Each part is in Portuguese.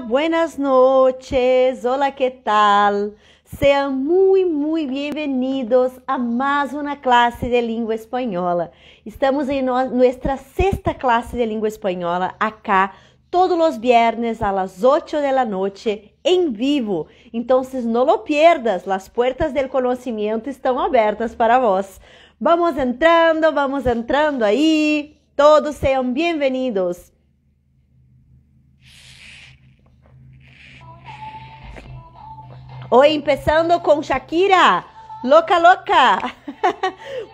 buenas noches, hola, que tal? Sean muy, muy bienvenidos a mais uma classe de língua espanhola. Estamos em nossa sexta classe de língua espanhola, acá, todos os viernes, a las 8 de la noche, em vivo. Então, não lo pierdas, as portas do conhecimento estão abertas para vós. Vamos entrando aí. Todos sejam bem-vindos. Hoy empezando con Shakira, loca, loca.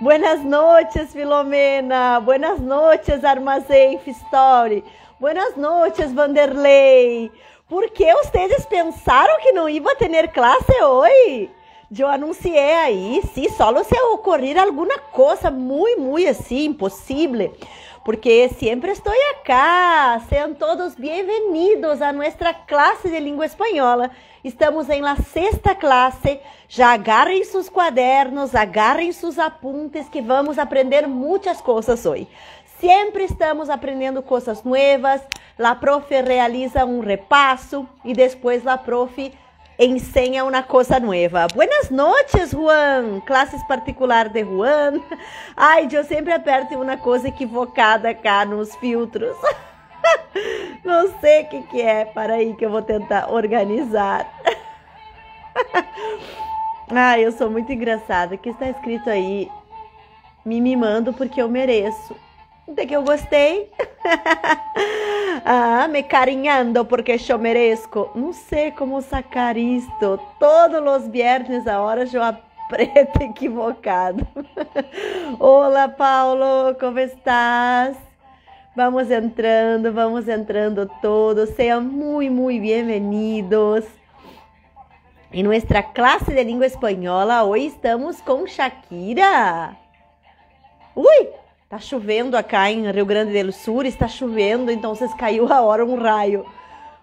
Buenas noches, Filomena. Buenas noches, Armazém Fistori. Buenas noches, Vanderlei. Por que vocês pensaram que não ia ter classe hoje? Eu anunciei aí, sim, só se ocorrer alguma coisa muito, muito assim, impossível. Porque sempre estou acá. Sejam todos bem-vindos a nossa classe de língua espanhola. Estamos em la sexta classe. Já agarrem seus cadernos, agarrem seus apuntes, que vamos aprender muitas coisas hoje. Sempre estamos aprendendo coisas novas. La profe realiza repasso e depois la profe enseña uma coisa nova. Buenas noches, Juan. Classes particular de Juan. Ai, eu sempre aperto uma coisa equivocada cá nos filtros. Não sei o que é. Para aí que eu vou tentar organizar. Ai, eu sou muito engraçada. O que está escrito aí? Me mimando porque eu mereço. Até que eu gostei. Ah, me carinhando porque eu mereço. Não sei como sacar isto. Todos os viernes a hora eu aprendo equivocado. Olá, Paulo, como estás? Vamos entrando todos. Sejam muito, muito bem-vindos. Em nossa classe de língua espanhola, hoje estamos com Shakira. Ui! Tá chovendo acá em Rio Grande do Sul, está chovendo, então vocês caiu a hora raio.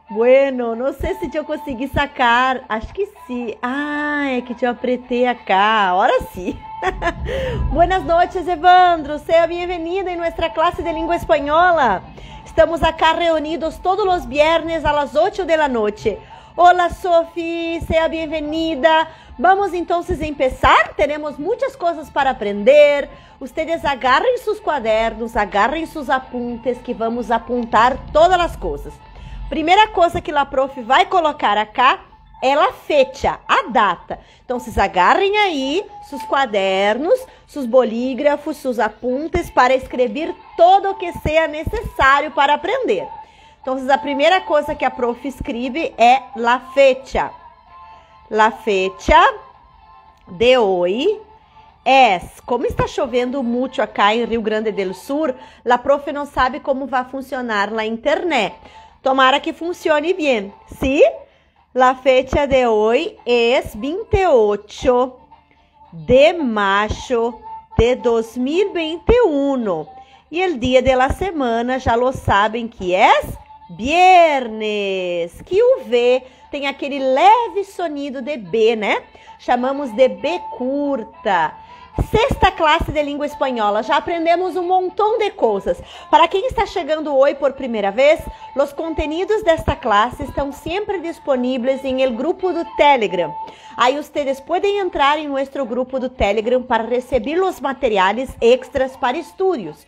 Bueno, não sei se eu consegui sacar, acho que sim. Ah, é que eu apretei acá, agora sim. Buenas noches, Evandro, seja bem-vindo em nossa classe de língua espanhola. Estamos acá reunidos todos os viernes a las 8 de la noite. Olá, Sophie, seja bem-vinda. Vamos então começar. Teremos muitas coisas para aprender. Vocês agarrem seus cadernos, agarrem seus apuntes, que vamos apontar todas as coisas. Primeira coisa que a prof vai colocar acá é a fecha, a data. Então, vocês agarrem aí seus cadernos, seus bolígrafos, seus apuntes para escrever todo o que seja necessário para aprender. Então, a primeira coisa que a prof escreve é la fecha. La fecha de hoy es. Como está chovendo muito acá em Rio Grande do Sul, la prof não sabe como vai funcionar la internet. Tomara que funcione bem. ¿Sí? La fecha de hoy es 28 de mayo de 2021. E o dia da semana, já lo sabem que é viernes, que o V tem aquele leve sonido de B, né? Chamamos de B curta. Sexta classe de língua espanhola, já aprendemos um montão de coisas. Para quem está chegando hoje por primeira vez, os contenidos desta classe estão sempre disponíveis em el grupo do Telegram. Aí vocês podem entrar em nosso grupo do Telegram para receber os materiais extras para estudos.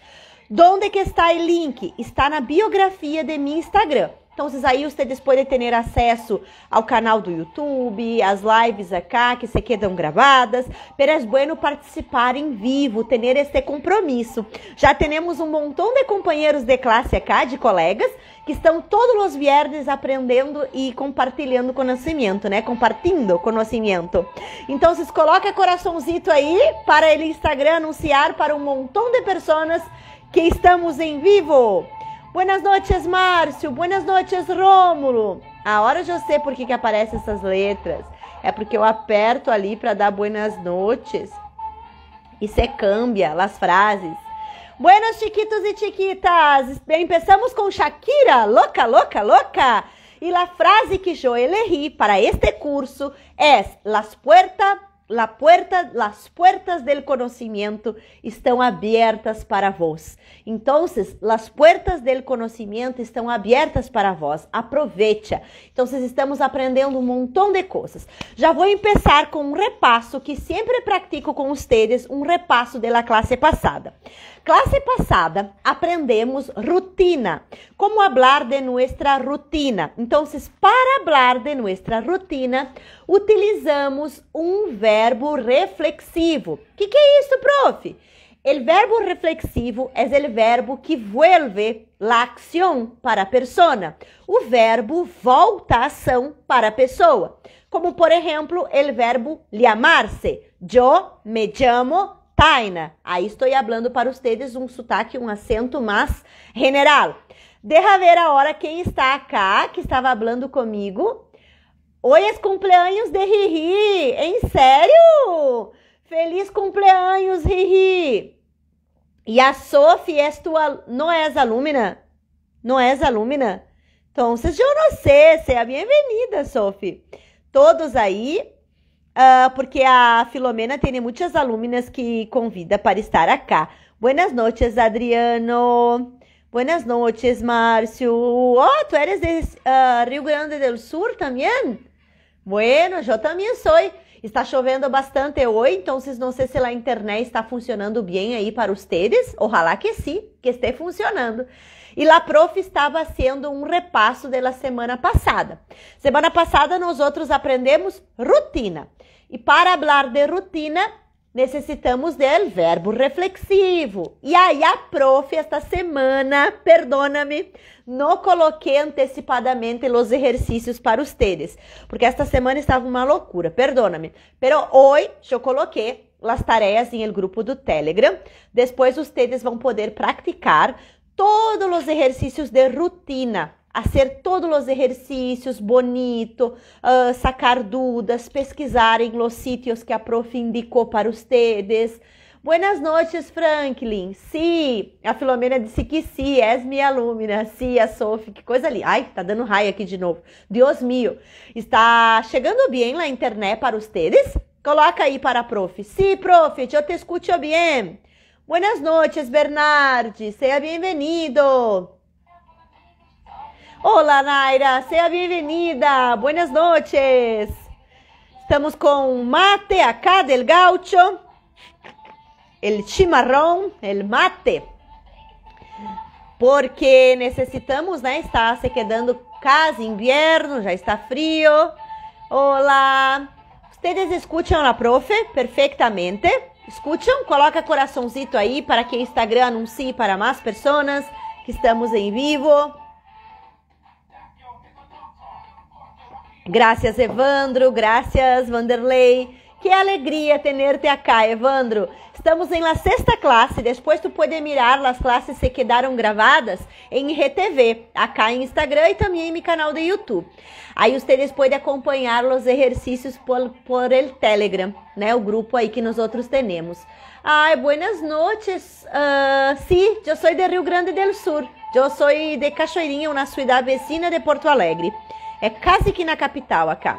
Onde que está o link? Está na biografia de meu Instagram. Então, aí vocês podem ter acesso ao canal do YouTube, às lives acá que se quedam gravadas. Pero é bueno participar em vivo, ter este compromisso. Já temos um montão de companheiros de classe acá, de colegas, que estão todos os viernes aprendendo e compartilhando conhecimento, né? Compartindo conhecimento. Então, vocês coloquem coraçãozinho aí para o Instagram anunciar para um montão de pessoas que estamos em vivo. Buenas noches, Márcio. Buenas noches, Rômulo. A hora eu sei por que aparecem essas letras. É porque eu aperto ali para dar buenas noches. E se cambia as frases. Buenos chiquitos e chiquitas. Começamos com Shakira, louca, louca, louca. E a frase que eu elegi para este curso é: Las puertas las puertas del conocimiento estão abertas para vós. Então, las puertas del conocimiento estão abertas para vós. Aproveita. Então, estamos aprendendo um montão de coisas. Já vou começar com um repasso que sempre pratico com vocês, um repasso da classe passada. Classe passada, aprendemos rotina. Como falar de nossa rotina. Então, para falar de nossa rotina, utilizamos um verbo reflexivo. O que é isso, prof? O verbo reflexivo é o verbo que vuelve a ação para a persona. O verbo volta a ação para a pessoa. Como, por exemplo, o verbo llamarse. Yo me chamo Taina. Aí estou falando para vocês um sotaque, um acento mais general. Deja ver agora quem está acá, que estava falando comigo. Oi, es cumpleaños de Riri. Em sério? Feliz cumpleaños, Riri. E a Sophie é tua... Não és alumna? Não és alumna? Então, eu não sei. Seja bem-vinda, Sophie. Todos aí. Porque a Filomena tem muitas alumnas que convida para estar acá. Buenas noches, Adriano. Buenas noches, Márcio. Oh, tu eres de Rio Grande do Sul também? Bueno, eu também sou. Está chovendo bastante hoje, então não sei se a internet está funcionando bem aí para vocês. Ojalá que sim, que esteja funcionando. E a prof estava sendo um repasso da semana passada. Semana passada nós outros aprendemos rotina. E para falar de rotina, necessitamos del verbo reflexivo. E aí a prof esta semana, perdona-me, não coloquei antecipadamente os exercícios para vocês, porque esta semana estava uma loucura, perdona-me. Pero hoje eu coloquei as tarefas em el grupo do Telegram. Depois vocês vão poder praticar todos os exercícios de rotina. Fazer todos os exercícios, bonito, sacar dúvidas, pesquisarem os sítios que a prof indicou para vocês. Buenas noches, Franklin. Sim, a Filomena disse que sim, és minha alumna. Sim, a Sophie, que coisa ali. Ai, tá dando raio aqui de novo. Deus mío. Está chegando bem na internet para vocês? Coloca aí para a prof. Sim, prof, eu te escuto bem. Buenas noches, Bernardo. Seja bem-vindo. Olá, Naira, seja bem-vinda, buenas noches. Estamos com mate acá del gaucho, el chimarrão, el mate, porque necessitamos, né, está se quedando casi invierno, já está frio. Olá, vocês escutam a profe perfeitamente, escutam, coloca coraçãozinho aí para que o Instagram anuncie para mais pessoas que estamos em vivo. Graças, Evandro. Graças, Vanderlei. Que alegria ter-te acá, Evandro. Estamos em la sexta classe. Depois tu pode mirar as classes que quedaram gravadas em RTV, acá em Instagram e também em meu canal de YouTube. Aí vocês podem acompanhar os exercícios por el Telegram, né? O grupo aí que nós outros temos. Ai, buenas noches. Sim, eu sou de Rio Grande do Sul. Eu sou de Cachoeirinha, uma cidade vecina de Porto Alegre. É quase que na capital, acá.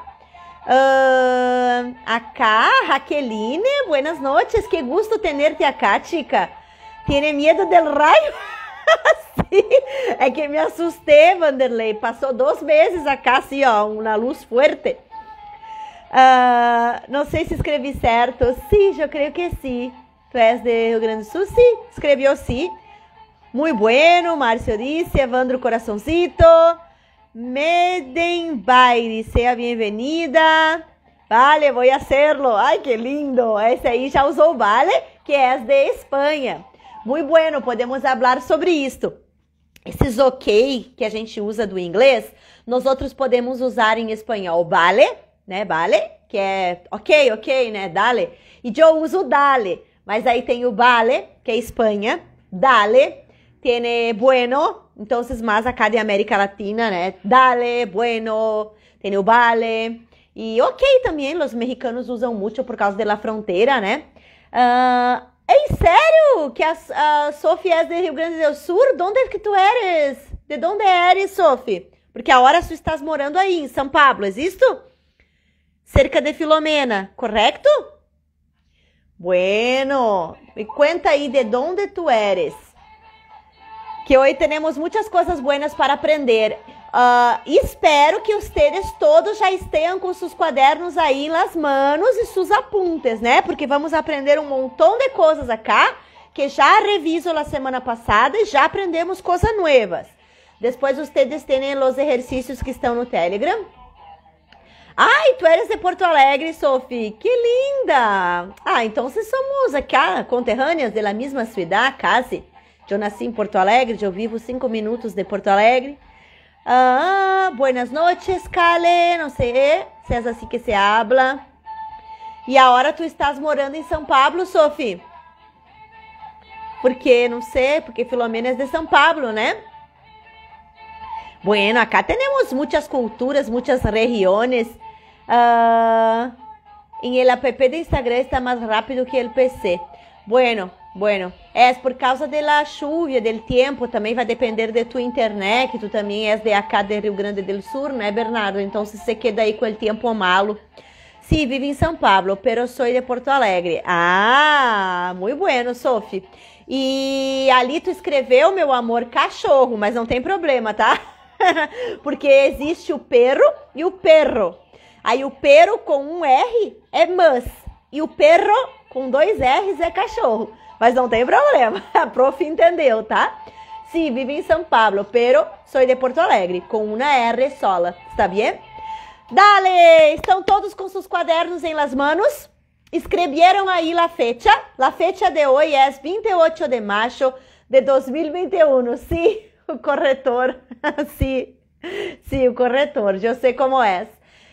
Acá, Raqueline, buenas noches. Que gusto tenerte acá, chica. Tiene medo del raio? Sim, é que me assustei, Vanderlei. Passou 2 vezes acá, assim, ó, uma luz forte. Não sei se escrevi certo. Sim, eu creio que sim. Tu és de Rio Grande do Sul? Sim, escreveu sim. Muito bueno, Márcio disse, Evandro, coraçãozinho. Medenbairi, seja bem-vinda. Vale, vou hacerlo. Ai, que lindo. Esse aí já usou, vale, que é de Espanha. Muito bueno, podemos falar sobre isto. Esses ok que a gente usa do inglês, nós outros podemos usar em espanhol. Vale, né, vale, que é ok, ok, né, dale. E eu uso dale, mas aí tem o vale, que é Espanha, dale, tiene bueno. Então, mais acá de América Latina, né? Dale, bueno, tem o vale. E ok também, os mexicanos usam muito por causa da fronteira, né? É sério que a Sophie é de Rio Grande do Sul? De onde é que tu eres? De onde eres, Sophie? Porque agora tu estás morando aí, em São Paulo, é isto? Cerca de Filomena, correto? Bueno, me cuenta aí de onde tu eres. Que hoje temos muitas coisas buenas para aprender. Espero que vocês todos já estejam com seus cadernos aí nas mãos e seus apuntes, né? Porque vamos aprender um montão de coisas acá, que já reviso na semana passada e já aprendemos coisas novas. Depois vocês têm os exercícios que estão no Telegram. Ai, tu eres de Porto Alegre, Sophie. Que linda! Ah, então somos acá, conterrâneas de la mesma cidade, quase. Eu nasci em Porto Alegre, eu vivo 5 minutos de Porto Alegre. Ah, buenas noches, Cale. Não sei se é assim que se habla. E agora tu estás morando em São Paulo, Sophie? Porque, não sei, porque Filomena é de São Paulo, né? Bueno, acá temos muitas culturas, muitas regiões. Em el app de Instagram está mais rápido que el PC. Bueno, é por causa da chuva, do tempo, também vai depender de tua internet. Tu também és de acá de Rio Grande do Sul, né, Bernardo? Então, se você queda aí com o tempo malo. Sim, sí, vive em São Paulo, pero soy de Porto Alegre. Ah, muito bueno, Sophie. E ali tu escreveu, meu amor, cachorro, mas não tem problema, tá? Porque existe o perro e o perro. Aí o perro com um R é mas. E o perro com 2 R's é cachorro. Mas não tem problema. A prof entendeu, tá? Sim, vive em São Paulo, pero soy de Porto Alegre. Com uma R sola. Está bem? Dale! Estão todos com seus cadernos em las manos? Escreveram aí la fecha? La fecha de hoje é 28 de maio de 2021. Sim. O corretor, sim, o corretor, eu sei como é.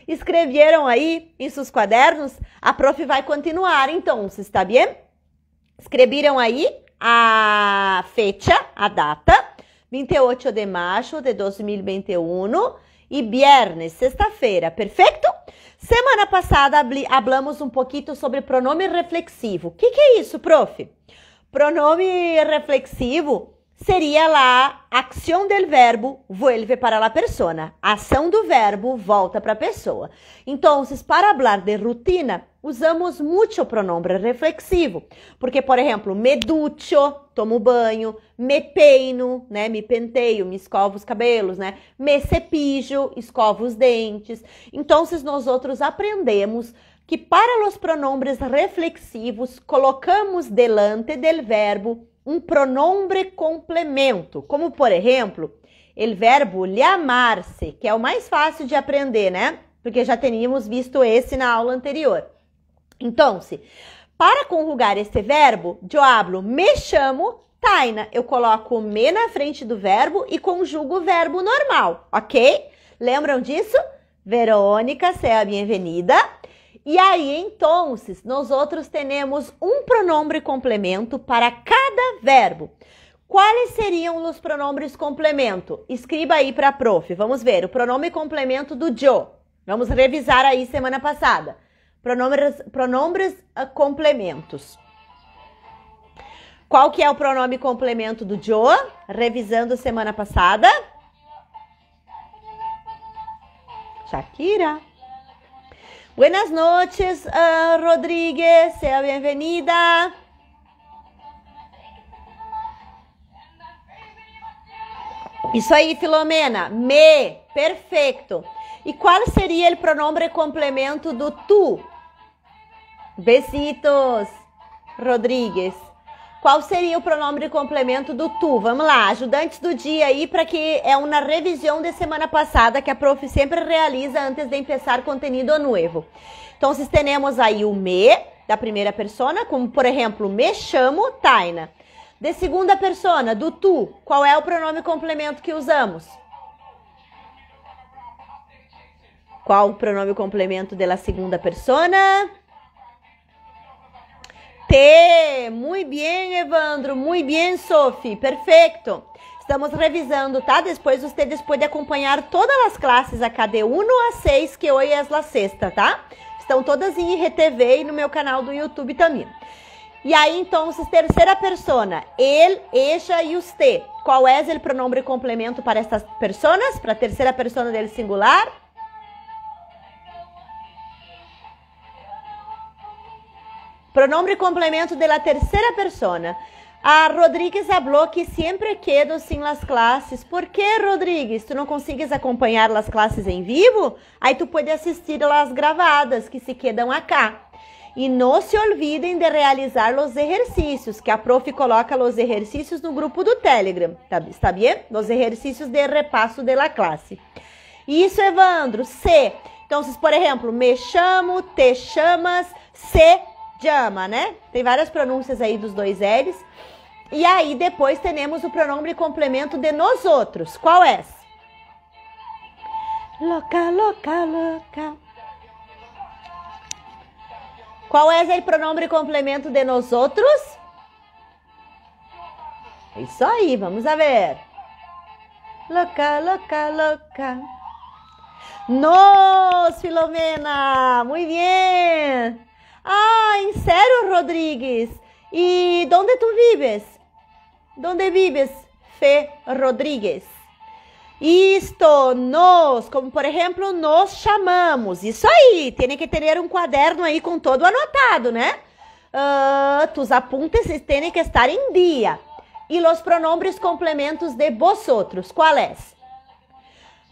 Escreveram aí em seus cadernos? A prof vai continuar, então, está bem? Escreveram aí a fecha, a data, 28 de maio de 2021 e viernes, sexta-feira, perfeito? Semana passada, hablamos um pouquinho sobre pronome reflexivo. O que é isso, prof? Pronome reflexivo seria lá a ação do verbo vuelve para a persona. A ação do verbo volta para a pessoa. Então, para falar de rotina, usamos muito o pronome reflexivo. Porque, por exemplo, me ducho, tomo banho, me peino, né? Me penteio, me escovo os cabelos, né? Me cepillo, escovo os dentes. Então, nós outros aprendemos que para os pronombres reflexivos, colocamos delante do verbo um pronombre complemento, como por exemplo, o verbo llamar-se, que é o mais fácil de aprender, né? Porque já tínhamos visto esse na aula anterior. Então, para conjugar este verbo, eu hablo me chamo Taina. Eu coloco me na frente do verbo e conjugo o verbo normal, ok? Lembram disso? Verônica, seja bem-vinda. E aí, então, nós outros temos um pronome complemento para cada verbo. Quais seriam os pronomes complemento? Escreva aí para a prof. Vamos ver o pronome complemento do yo. Vamos revisar aí semana passada. Pronomes complementos. Qual que é o pronome complemento do yo? Revisando semana passada. Shakira. Buenas noches, Rodríguez, seja bem-vinda. Isso aí, Filomena, me, perfeito. E qual seria o pronome complemento do tu? Besitos, Rodríguez. Qual seria o pronome complemento do tu? Vamos lá, ajudantes do dia aí, para que é uma revisão de semana passada que a prof sempre realiza antes de começar conteúdo novo. Então, temos aí o me da primeira persona, como por exemplo, me chamo Taina. De segunda persona, do tu, qual é o pronome complemento que usamos? Qual o pronome complemento da segunda persona? Te, muito bem, Evandro, muito bem, Sophie, perfeito. Estamos revisando, tá? Depois vocês podem acompanhar todas as classes acá de 1 a 6, que hoje é a sexta, tá? Estão todas em RTV e no meu canal do YouTube também. E aí, então, terceira persona, ele, ella e usted. Qual é o pronome complemento para estas personas? Para a terceira persona dele singular? Pronombre complemento de la tercera persona. A Rodríguez falou que sempre quedo sem las classes. Por que, Rodríguez? Tu não consegues acompanhar las classes em vivo? Aí tu pode assistir las gravadas, que se quedam acá. E não se olvidem de realizar os exercícios, que a prof coloca os exercícios no grupo do Telegram, está bem? Os exercícios de repasso de la classe. Isso, Evandro, se. Então, vocês, por exemplo, me chamo, te chamas, se chama, né? Tem várias pronúncias aí dos dois L's. E aí, depois, temos o pronome complemento de nós outros. Qual é? Loca, loca, loca. Qual é o pronome complemento de nós outros? É isso aí, vamos a ver. Loca, loca, loca. Nos, Filomena. Muito bem. Ah, em sério, Rodríguez? E onde tu vives? Donde vives, Fer Rodrigues? Isto, nós, como por exemplo, nos chamamos. Isso aí, tem que ter um caderno aí com todo anotado, né? Tus apuntes têm que estar em dia. E os pronombres complementos de vosotros, qual é?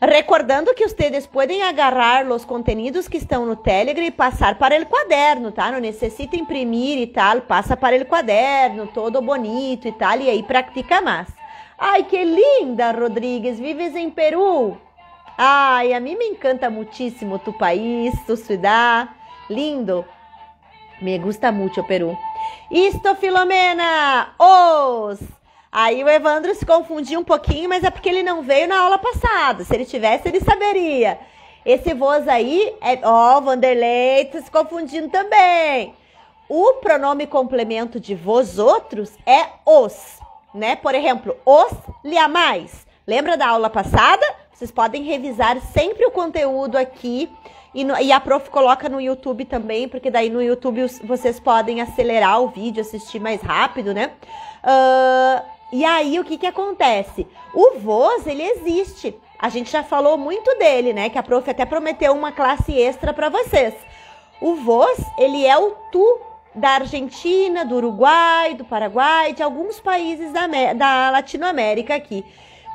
Recordando que vocês podem agarrar os conteúdos que estão no Telegram e passar para o caderno, tá? Não necessita imprimir e tal, passa para o caderno, todo bonito e tal, e aí pratica mais. Ai, que linda, Rodríguez, vives em Peru. Ai, a mim me encanta muitíssimo tu país, tu ciudad, lindo. Me gusta muito o Peru. Isto, Filomena, os... Aí o Evandro se confundiu um pouquinho, mas é porque ele não veio na aula passada. Se ele tivesse, ele saberia. Esse vos aí é... Ó, Vanderlei, tá se confundindo também. O pronome complemento de vós outros é os, né? Por exemplo, os liamais. Lembra da aula passada? Vocês podem revisar sempre o conteúdo aqui. E a prof coloca no YouTube também, porque daí no YouTube vocês podem acelerar o vídeo, assistir mais rápido, né? E aí, o que que acontece? O vos, ele existe. A gente já falou muito dele, né? Que a prof até prometeu uma classe extra para vocês. O vos, ele é o tu da Argentina, do Uruguai, do Paraguai, de alguns países da Latinoamérica aqui.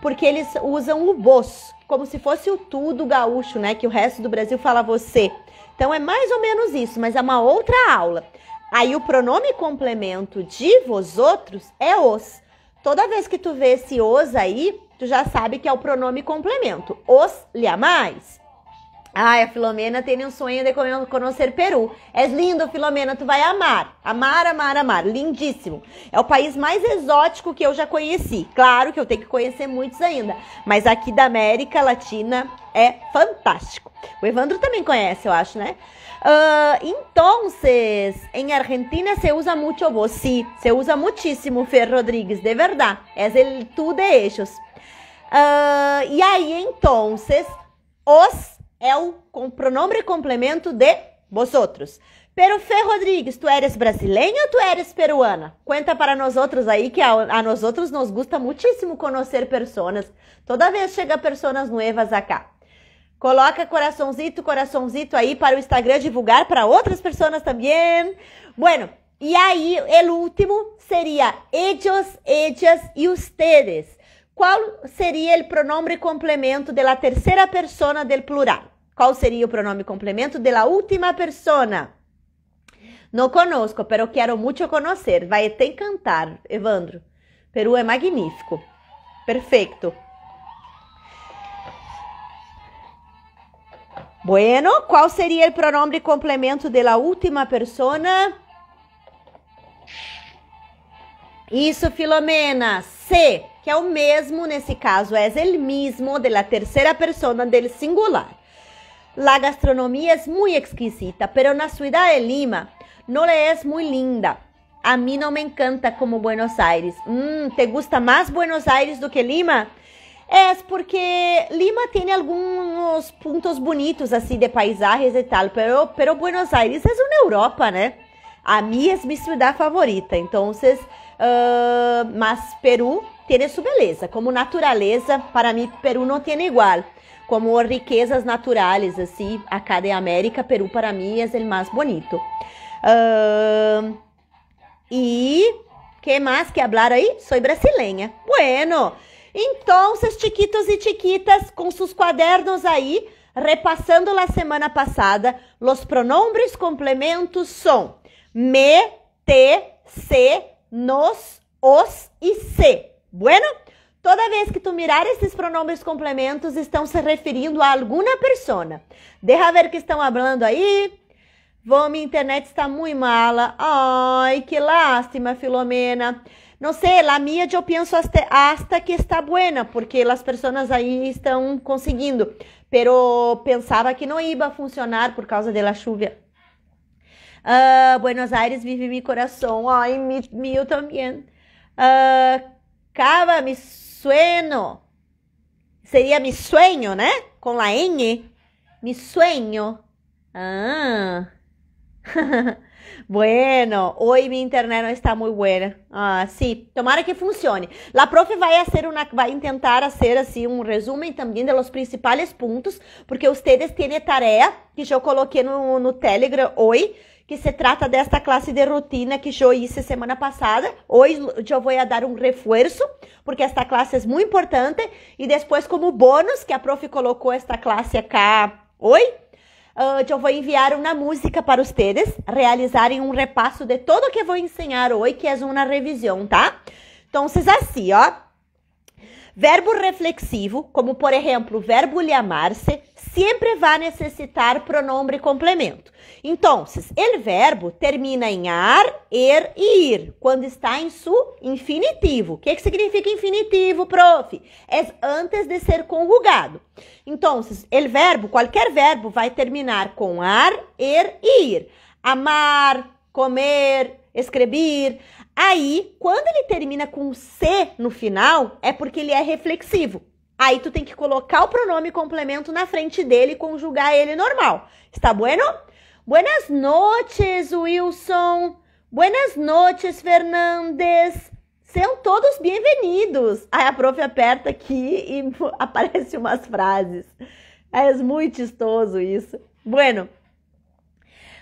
Porque eles usam o vos, como se fosse o tu do gaúcho, né? Que o resto do Brasil fala você. Então, é mais ou menos isso, mas é uma outra aula. Aí, o pronome complemento de vosotros é os. Toda vez que tu vê esse os aí, tu já sabe que é o pronome complemento. Os liamais. Ai, a Filomena tem um sonho de conhecer Peru. És lindo, Filomena, tu vai amar. Amar, amar, amar. Lindíssimo. É o país mais exótico que eu já conheci. Claro que eu tenho que conhecer muitos ainda. Mas aqui da América Latina é fantástico. O Evandro também conhece, eu acho, né? Entonces, em Argentina se usa muito vos, sí, se usa muitíssimo, Fer Rodrigues, de verdade, é o tu de ellos. E aí, entonces, os é o pronome complemento de vosotros. Pero, Fer Rodrigues, tu eres brasileira ou tu eres peruana? Conta para nós outros aí, que a nós outros nos gusta muitíssimo conhecer pessoas. Toda vez chega pessoas novas acá. Coloca coraçãozito aí para o Instagram divulgar para outras pessoas também. Bueno, e aí, o último seria ellos, ellas e ustedes. Qual seria o pronome complemento de la tercera persona del plural? Qual seria o pronome complemento de la última persona? Não conozco, pero quero muito conhecer. Vai te encantar, Evandro. Peru é magnífico. Perfeito. Bueno, qual seria o pronome complemento de la última persona? Isso, Filomena. Se, que é o mesmo nesse caso, é el mismo de la tercera persona del singular. La gastronomia é muito exquisita, pero na ciudad de Lima não é muito linda. A mim não me encanta como Buenos Aires. Te gusta mais Buenos Aires do que Lima? É porque Lima tem alguns pontos bonitos, assim, de paisagens e tal. Pero Buenos Aires é uma Europa, né? A minha cidade favorita. Então, mas Peru tem sua beleza. Como natureza, para mim, Peru não tem igual. Como riquezas naturais, assim, acá de América, Peru para mim é o mais bonito. E que mais que hablar aí? Soy brasileña. Bueno, então, chiquitos e chiquitas, com seus quadernos aí, repassando la semana passada, los pronombres complementos são me, te, se, nos, os e se. Bueno, toda vez que tu mirar esses pronombres complementos, estão se referindo a alguma persona. Deja ver que estão hablando aí. Vou, minha internet está muito mala. Ai, que lástima, Filomena. Não sei, la mía eu penso hasta que está buena, porque as pessoas aí estão conseguindo. Pero pensava que não ia funcionar por causa da chuva. Buenos Aires vive mi coração. Ai, meu também. Cava, mi sueno. Seria mi sueño, né? Com la ñ. Mi sueño. Ah... Bueno, hoy mi internet no está muy buena. Ah, sí, tomara que funcione. La profe vai tentar hacer assim um resumo também dos principais pontos, porque vocês têm tarefa que eu coloquei no Telegram hoje, que se trata desta classe de rotina que eu hice semana passada. Hoje eu vou dar reforço, porque esta classe é muito importante, e depois como bônus que a profe colocou esta classe acá hoje, eu vou enviar uma música para vocês realizarem repasso de todo o que vou ensinar hoje, que é uma revisão, tá? Então, assim, ó. Verbo reflexivo, como por exemplo, verbo llamar-se, sempre vai necessitar pronombre complemento. Então, o verbo termina em ar, er e ir, quando está em su infinitivo. O que significa infinitivo, prof? É antes de ser conjugado. Então, o verbo, qualquer verbo, vai terminar com ar, er e ir. Amar, comer, escrever. Aí, quando ele termina com C no final, é porque ele é reflexivo. Aí, tu tem que colocar o pronome complemento na frente dele e conjugar ele normal. Está bueno? Buenas noches, Wilson. Buenas noches, Fernandes. Sejam todos bem-vindos. Aí, a prof aperta aqui e aparecem umas frases. É muito chistoso isso. Bueno.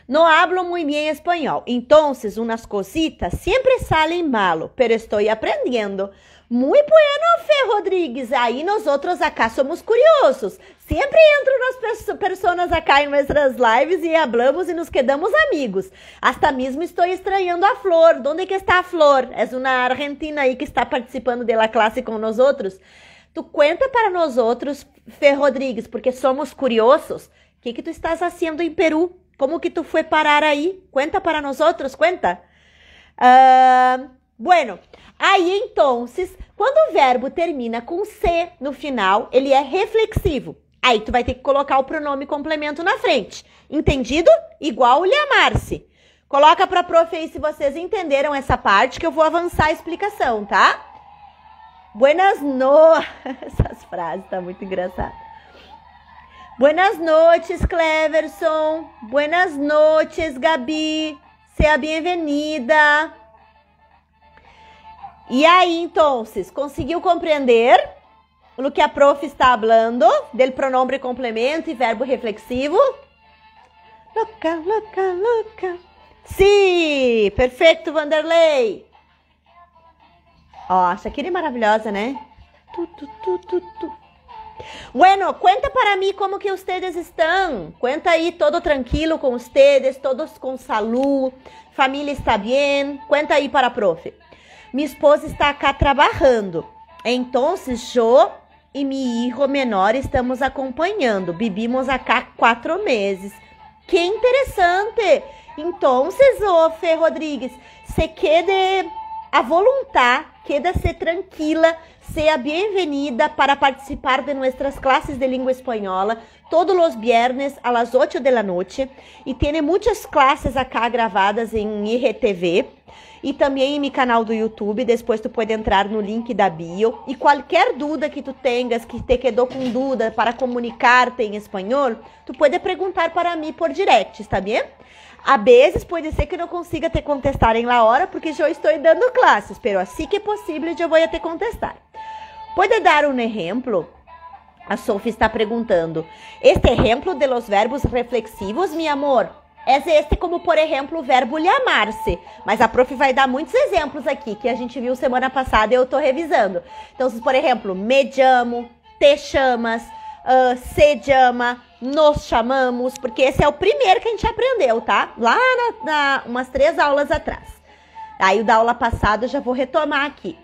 Não hablo muito bem espanhol, então, umas cositas sempre saem malo, pero estou aprendendo. Muito bueno, Fer Rodrigues, aí nós outros acá somos curiosos. Sempre entram as pessoas acá em nossas lives e hablamos e nos quedamos amigos. Hasta mesmo estou estranhando a Flor. Onde que está a Flor? É uma argentina aí que está participando da classe com nós outros. Tu conta para nós outros, Fer Rodrigues, porque somos curiosos. O que tu estás fazendo em Peru? Como que tu foi parar aí? Conta para nós outros, conta. Bueno, aí então, quando o verbo termina com C no final, ele é reflexivo. Aí tu vai ter que colocar o pronome complemento na frente. Entendido? Igual o llamar-se. Coloca para a prof aí se vocês entenderam essa parte, que eu vou avançar a explicação, tá? Buenas no... Essas frases tá muito engraçadas. Buenas noches, Cleverson. Buenas noches, Gabi. Seja bem-vinda. E aí, então, conseguiu compreender o que a prof está falando? Del pronombre complemento e verbo reflexivo? Louca, louca, louca. Sim, perfeito, Vanderlei. Ó, a Shakira é maravilhosa, né? Tu, tu, tu, tu, tu. Bueno, conta para mim como que vocês estão. Conta aí, todo tranquilo com vocês, todos com saúde, família está bem. Conta aí para a prof. Minha esposa está acá trabalhando. Então, eu e meu filho menor estamos acompanhando. Vivimos acá 4 meses. Que interessante! Então, Fer Rodrigues, se quede a vontade, queda-se tranquila. Seja bem-vinda para participar de nossas classes de língua espanhola todos os viernes às 8 da noite. E tem muitas classes acá gravadas em IGTV e também em meu canal do YouTube. Depois tu pode entrar no link da bio. E qualquer dúvida que tu tenhas, que te quedou com dúvida para comunicar-te em espanhol, tu pode perguntar para mim por direct, está bem? Às vezes pode ser que não consiga te contestar em la hora, porque eu estou dando classes, pero assim que é possível eu vou te contestar. Pode dar exemplo? A Sophie está perguntando. Este exemplo de los verbos reflexivos, meu amor. Existe como, por exemplo, o verbo llamar-se. Mas a prof vai dar muitos exemplos aqui que a gente viu semana passada e eu tô revisando. Então, por exemplo, me chamo, te chamas, se chama, nos chamamos. Porque esse é o primeiro que a gente aprendeu, tá? Lá umas 3 aulas atrás. Aí o da aula passada eu já vou retomar aqui.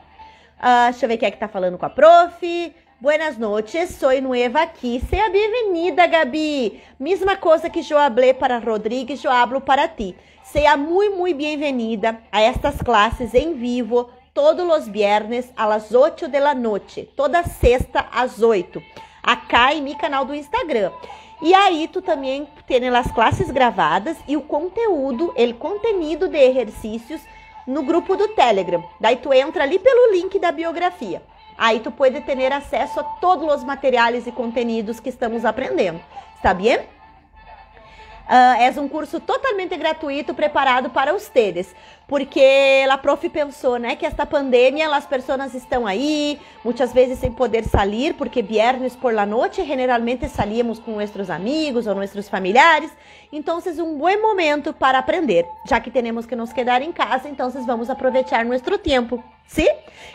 Deixa eu ver quem é que tá falando com a prof. Buenas noches, soy nueva aqui. Seja bem-vinda, Gabi. Mesma coisa que eu hablei para Rodríguez, eu hablo para ti. Seja muito, muito bem-vinda a estas classes em vivo, todos os viernes, às 8 da noite. Toda sexta, às 8. Acá em meu canal do Instagram. E aí, tu também tem as classes gravadas e o conteúdo, o contenido de exercícios no grupo do Telegram. Daí, tu entra ali pelo link da biografia. Aí tu pode ter acesso a todos os materiais e conteúdos que estamos aprendendo, está bem? É um curso totalmente gratuito preparado para vocês, porque a prof pensou, né, que esta pandemia, as pessoas estão aí, muitas vezes sem poder sair, porque viernes por la noite generalmente salíamos com nossos amigos ou nossos familiares. Então, é um bom momento para aprender, já que temos que nos quedar em casa, então vamos aproveitar nosso tempo. Sim?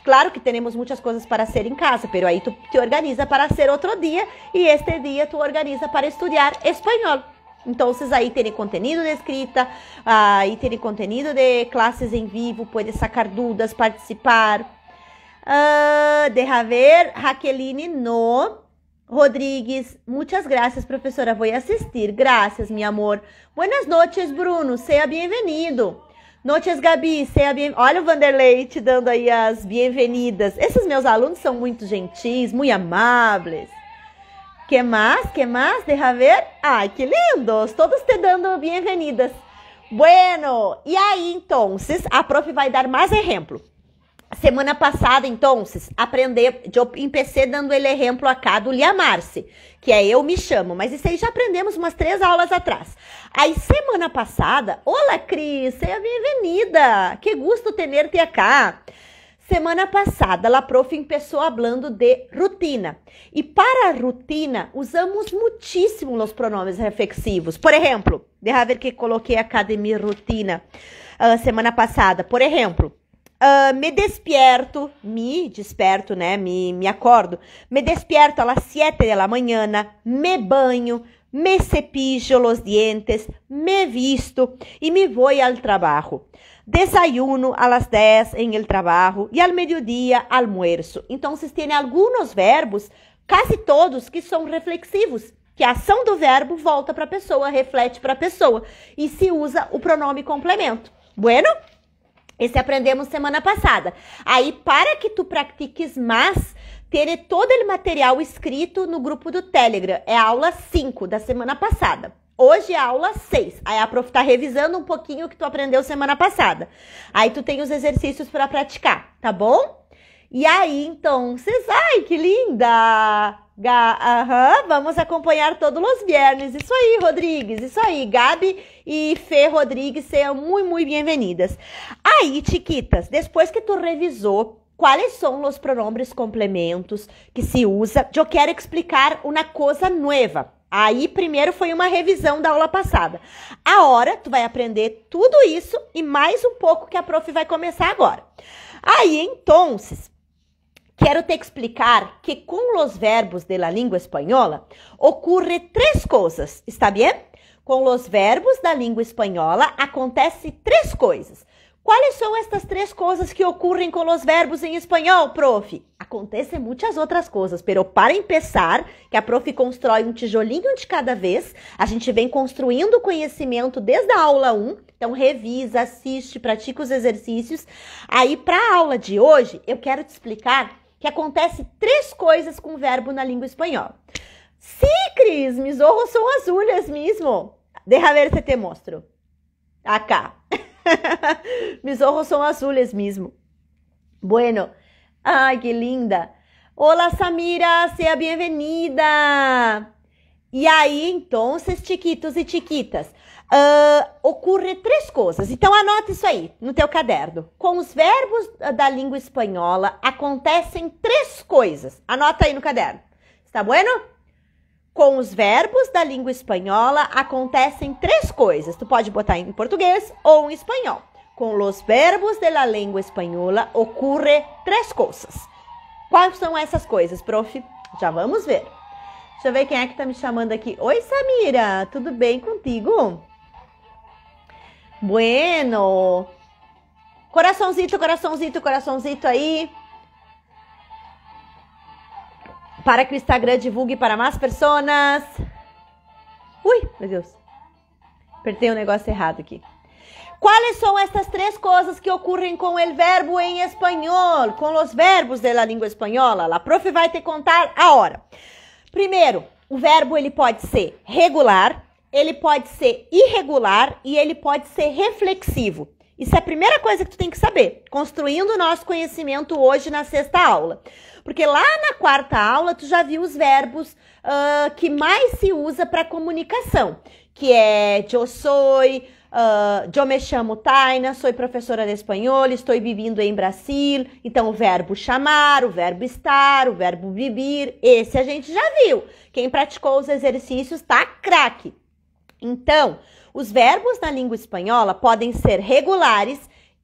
Claro que temos muitas coisas para ser em casa, pero aí tu te organiza para ser outro dia e este dia tu organiza para estudar espanhol. Então, aí tem conteúdo de escrita, aí tem conteúdo de classes em vivo, pode sacar dúvidas, participar. Deixa ver, Raqueline no... Rodríguez, muitas graças, professora, vou assistir. Graças, meu amor. Buenas noches, Bruno, seja bem-vindo. Noches, Gabi, seja bem-vindo. Olha o Vanderlei te dando aí as bem-vindas. Esses meus alunos são muito gentis, muito amáveis. Que mais? Que mais? Deixa ver. Ai, que lindos! Todos te dando bem-vindas. Bueno, e aí, então, a prof vai dar mais exemplo. Semana passada, então, eu empecei dando ele exemplo acá do llamar-se, que é eu me chamo, mas isso aí já aprendemos umas 3 aulas atrás. Aí, semana passada, olá, Cris, seja bem-vinda, que gusto ter-te acá. Semana passada, a prof começou falando de rotina. E para a rotina, usamos muitíssimo os pronomes reflexivos. Por exemplo, deixa ver que coloquei acá de minha rotina semana passada, por exemplo. Me despierto, me acordo, me despierto às 7 da manhã, me banho, me cepillo os dientes, me visto e me vou ao trabalho. Desayuno às 10 em el trabalho e ao meio-dia almuerzo. Então, vocês têm alguns verbos, quase todos, que são reflexivos, que a ação do verbo volta para a pessoa, reflete para a pessoa e se usa o pronome complemento. Bueno? Esse aprendemos semana passada. Aí, para que tu pratiques mais, terei todo o material escrito no grupo do Telegram. É a aula 5 da semana passada. Hoje é a aula 6. Aí a prof tá revisando um pouquinho o que tu aprendeu semana passada. Aí tu tem os exercícios para praticar, tá bom? E aí, então, ai, que linda! Vamos acompanhar todos os viernes. Isso aí, Rodrigues. Isso aí, Gabi e Fer Rodrigues, sejam muito, muito bem-vindas. Aí, chiquitas, depois que tu revisou quais são os pronomes complementos que se usa, eu quero explicar uma coisa nova. Aí, primeiro foi uma revisão da aula passada. Agora, tu vai aprender tudo isso e mais um pouco que a prof vai começar agora. Aí, então, quero te explicar que com os verbos da língua espanhola ocorre 3 coisas, está bem? Com os verbos da língua espanhola acontece 3 coisas. Quais são estas 3 coisas que ocorrem com os verbos em espanhol, prof? Acontecem muitas outras coisas, pero para começar, que a prof constrói um tijolinho de cada vez, a gente vem construindo conhecimento desde a aula 1, então revisa, assiste, pratica os exercícios. Aí, para a aula de hoje, eu quero te explicar que acontece 3 coisas com o verbo na língua espanhola. Sim, Cris, mis ojos são azules mesmo. Deja ver se te mostro. Acá. Mis ojos são azules mesmo. Bueno. Ai, que linda. Olá, Samira, seja bem-vinda. E aí, então, chiquitos e chiquitas, ocorre 3 coisas. Então, anota isso aí no teu caderno. Com os verbos da língua espanhola, acontecem 3 coisas. Anota aí no caderno. Está bueno? Com os verbos da língua espanhola acontecem três coisas. Tu pode botar em português ou em espanhol. Com os verbos de la língua espanhola ocorre três coisas. Quais são essas coisas, prof? Já vamos ver. Deixa eu ver quem é que tá me chamando aqui. Oi, Samira, tudo bem contigo? Bueno. Coraçãozito, coraçãozito, coraçãozito aí. Para que o Instagram divulgue para mais pessoas. Ui, meu Deus. Apertei um negócio errado aqui. Quais são estas três coisas que ocorrem com o verbo em espanhol? Com os verbos da língua espanhola? A prof vai te contar a hora. Primeiro, o verbo ele pode ser regular, ele pode ser irregular e ele pode ser reflexivo. Isso é a primeira coisa que tu tem que saber, construindo o nosso conhecimento hoje na sexta aula. Porque lá na quarta aula, tu já viu os verbos que mais se usa para comunicação, que é yo soy, yo me chamo Taina, sou professora de espanhol, estou vivendo em Brasil. Então, o verbo chamar, o verbo estar, o verbo vivir, esse a gente já viu. Quem praticou os exercícios tá craque. Então, os verbos na língua espanhola podem ser regulares,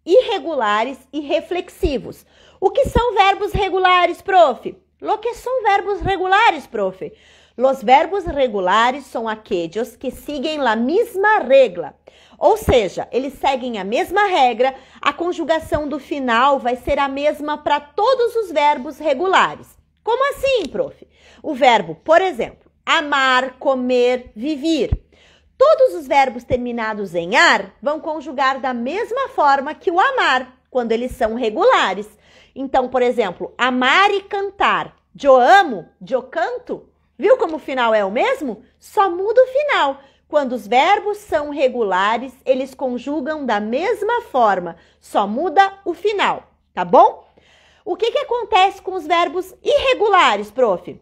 irregulares e reflexivos. O que são verbos regulares, prof? Lo que são verbos regulares, prof? Los verbos regulares são aqueles que seguem la misma regla. Ou seja, eles seguem a mesma regra, a conjugação do final vai ser a mesma para todos os verbos regulares. Como assim, prof? O verbo, por exemplo, amar, comer, vivir. Todos os verbos terminados em ar vão conjugar da mesma forma que o amar, quando eles são regulares. Então, por exemplo, amar e cantar. Yo amo, yo canto. Viu como o final é o mesmo? Só muda o final. Quando os verbos são regulares, eles conjugam da mesma forma. Só muda o final, tá bom? O que acontece com os verbos irregulares, prof?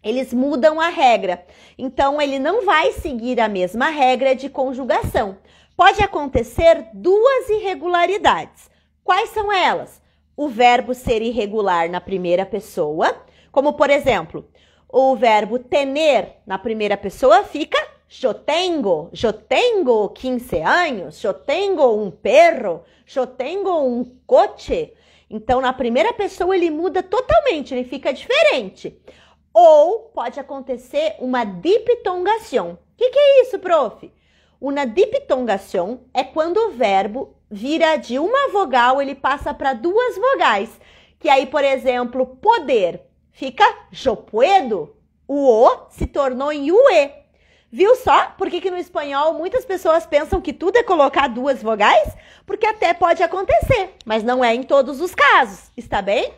Eles mudam a regra, então ele não vai seguir a mesma regra de conjugação. Pode acontecer duas irregularidades. Quais são elas? O verbo ser irregular na primeira pessoa, como por exemplo, o verbo tener na primeira pessoa fica yo tengo 15 anos, yo tengo un perro, yo tengo un coche. Então na primeira pessoa ele muda totalmente, ele fica diferente. Ou pode acontecer uma diptongação. O que é isso, prof? Uma diptongação é quando o verbo vira de uma vogal, ele passa para duas vogais. Que aí, por exemplo, poder fica yo puedo. O O se tornou em UE. Viu só? Por que no espanhol muitas pessoas pensam que tudo é colocar duas vogais? Porque até pode acontecer, mas não é em todos os casos. Está bem?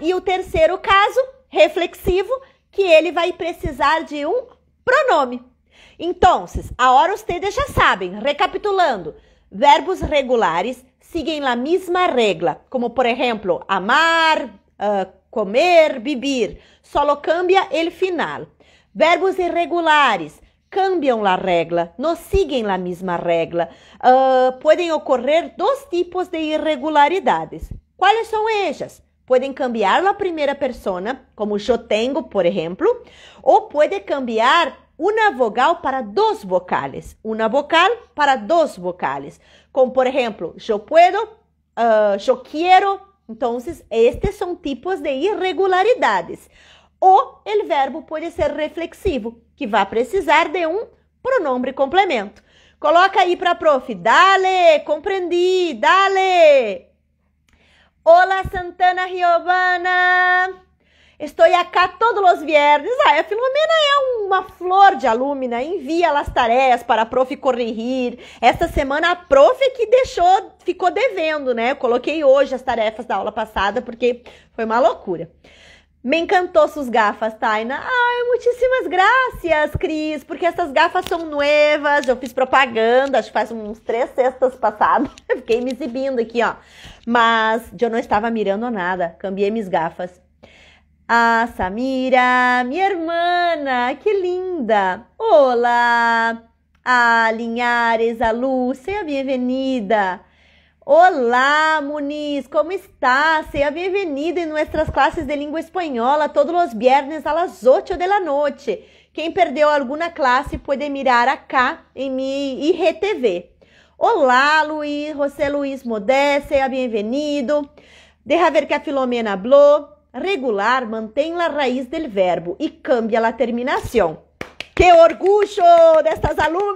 E o terceiro caso... reflexivo, que ele vai precisar de um pronome. Então, a hora vocês já sabem. Recapitulando, verbos regulares seguem a mesma regra, como por exemplo, amar, comer, beber. Só cambia o final. Verbos irregulares cambiam a regra, não seguem a mesma regra. Podem ocorrer dois tipos de irregularidades. Quais são elas? Podem cambiar a primeira persona, como yo tengo, por exemplo, ou pode cambiar uma vogal para dois vocales. Uma vocal para dois vocales. Como, por exemplo, yo puedo, yo quiero. Então, estes são tipos de irregularidades. Ou o verbo pode ser reflexivo, que vai precisar de um pronome complemento. Coloca aí para a prof. Dale, compreendi, dale. Olá, Santana Riovana! Estou aqui todos os viernes. A Filomena é uma flor de alumina. Envia as tarefas para a prof corrigir. Esta semana a prof que ficou devendo, né? Eu coloquei hoje as tarefas da aula passada porque foi uma loucura. Me encantou suas gafas, Taina. Ai, muitíssimas graças, Cris, porque essas gafas são novas. Eu fiz propaganda, acho que faz uns 3 sextas passadas. Fiquei me exibindo aqui, ó. Mas eu não estava mirando nada. Cambiei minhas gafas. Ah, Samira, minha irmã, que linda. Olá. Ah, Linhares, a Lúcia, bem-vinda. Olá, Muniz, como está? Seja bem-vindo em nossas classes de língua espanhola todos os viernes às 8 da noite. Quem perdeu alguma classe pode mirar acá em minha IGTV. Olá, Luiz, José Luiz Modé, seja bem-vindo. Deja ver que a Filomena habló. Regular mantém a raiz do verbo e cambia a terminação. Que orgulho destas alunas!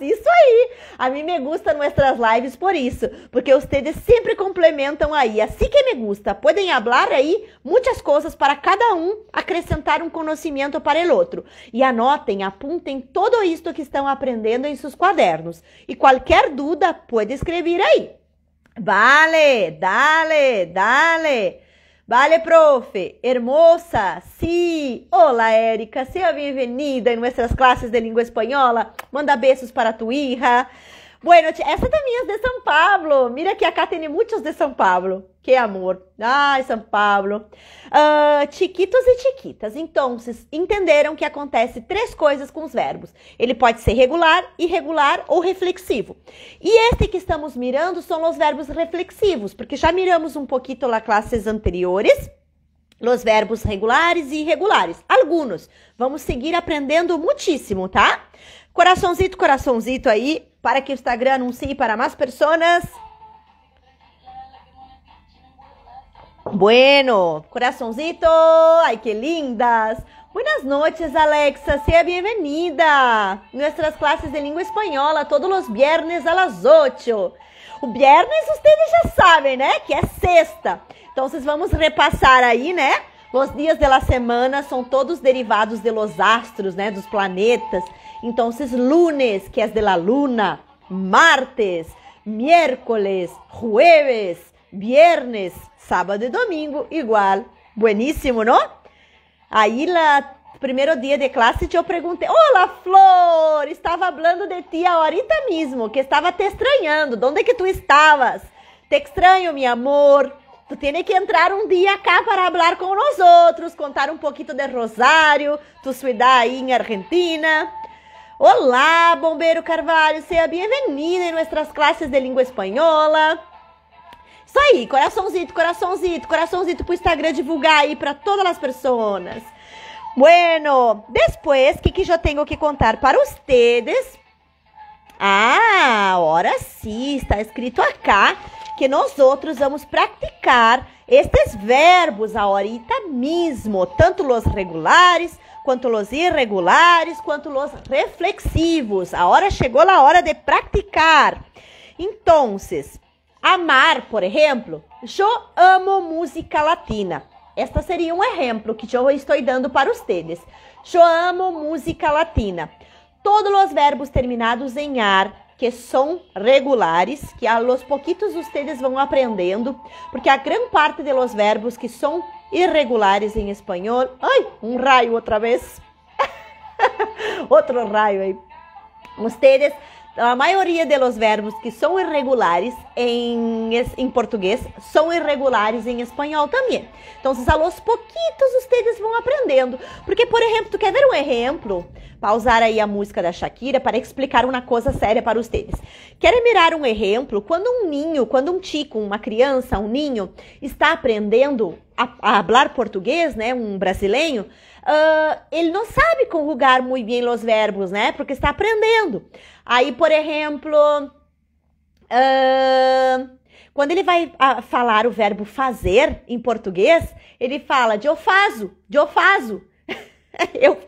Isso aí! A mim me gusta nossas lives por isso, porque vocês sempre complementam aí. Assim que me gusta, podem falar aí muitas coisas para cada um acrescentar um conhecimento para o outro. E anotem, apuntem tudo isto que estão aprendendo em seus cadernos. E qualquer dúvida, pode escrever aí. Vale, dale, dale. Vale, profe. Hermosa. Sí. Hola, Erika. Seja bem-vinda em nossas classes de língua espanhola. Manda beijos para tu hija. Bueno, essa também é de São Paulo. Mira que acá tem muitos de São Paulo. Que amor. Ai, São Paulo. Chiquitos e chiquitas. Então, vocês entenderam que acontece três coisas com os verbos. Ele pode ser regular, irregular ou reflexivo. E este que estamos mirando são os verbos reflexivos, porque já miramos um pouquinho nas classes anteriores. Os verbos regulares e irregulares. Alguns. Vamos seguir aprendendo muitíssimo, tá? Coraçãozito aí, para que o Instagram anuncie para mais pessoas. Bueno, coraçãozito. Ai, que lindas. Buenas noches, Alexa. Seja bem-vinda. Nossas classes de língua espanhola, todos os viernes às 8. O viernes, vocês já sabem, né? Que é sexta. Então, vocês vamos repassar aí, né? Os dias da semana são todos derivados de los astros, né? Dos planetas. Então, lunes, que é de la luna, martes, miércoles, jueves, viernes, sábado e domingo, igual. Bueníssimo, não? Aí, no primeiro dia de classe, eu perguntei: Olá, Flor! Estava falando de ti ahorita mesmo, que estava te estranhando. De onde é que tu estavas? Te extraño, mi amor. Tu tem que entrar um dia cá para falar com nós outros, contar um pouquinho de Rosário, tu cidade aí em Argentina. Olá, Bombeiro Carvalho, seja bem-vindo em nossas classes de língua espanhola. Isso aí, coraçãozito pro Instagram divulgar aí para todas as pessoas. Bueno, depois, o que eu tenho que contar para vocês? Ah, agora sim, está escrito acá. Que nós outros vamos praticar estes verbos ahorita mesmo, tanto os regulares, quanto os irregulares, quanto os reflexivos. A hora chegou a hora de praticar. Então, amar, por exemplo, eu amo música latina. Esta seria um exemplo que eu estou dando para vocês. Eu amo música latina. Todos os verbos terminados em ar, que são regulares, que aos pouquitos vocês vão aprendendo, porque a grande parte dos verbos que são irregulares em espanhol... Ai, um raio outra vez. Outro raio aí. Vocês, a maioria dos verbos que são irregulares em português, são irregulares em espanhol também. Então, aos pouquitos vocês vão aprendendo. Porque, por exemplo, tu quer ver um exemplo? Pausar aí a música da Shakira para explicar uma coisa séria para vocês. Quero mirar um exemplo quando um chico, uma criança, um ninho, está aprendendo a falar português, né, um brasileiro, ele não sabe conjugar muito bem os verbos, né, porque está aprendendo. Aí, por exemplo, quando ele vai falar o verbo fazer em português, ele fala eu faço.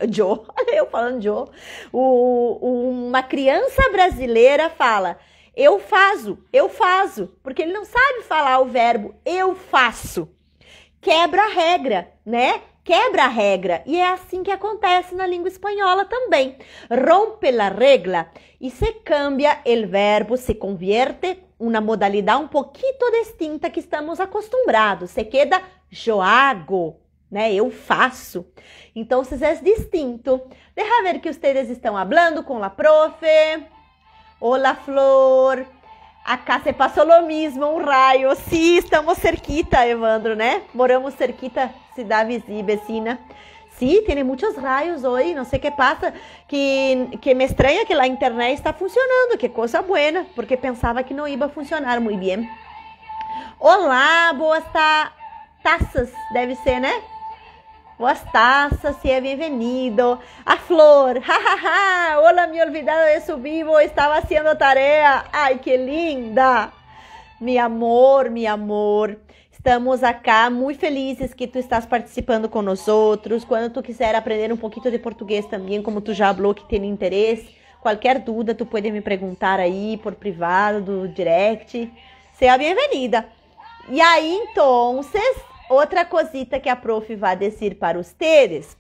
Eu falando uma criança brasileira fala, eu faço, porque ele não sabe falar o verbo eu faço. Quebra a regra, né? Quebra a regra. E é assim que acontece na língua espanhola também. Rompe la regla e se cambia el verbo, se convierte uma modalidade um pouquinho distinta que estamos acostumados. Se queda yo hago. Né? Eu faço. Então, vocês é distinto. Deixa ver que vocês estão falando com a profe. Olá, Flor. Acá se passou lo mesmo, um raio. Sim, estamos cerquita, Evandro, né? Moramos cerquita, cidade vizinha. sí, tiene muchos rayos hoy, no sé qué pasa, que me extraña que la internet está funcionando, que cosa buena, porque pensaba que no iba a funcionar muy bien. Olá, boas taças, deve ser, né? Boas taças, se é bem-vindo. A flor, hahaha, olá, me olvidado de subir, estava fazendo a tarefa. Ai, que linda! Mi amor, estamos acá muito felizes que tu estás participando com nós outros. Quando tu quiser aprender um pouquinho de português também, como tu já falou que tem interesse, qualquer dúvida tu pode me perguntar aí por privado, do direct. Seja bem-vinda. E aí, então, outra cosita que a prof vai dizer para vocês.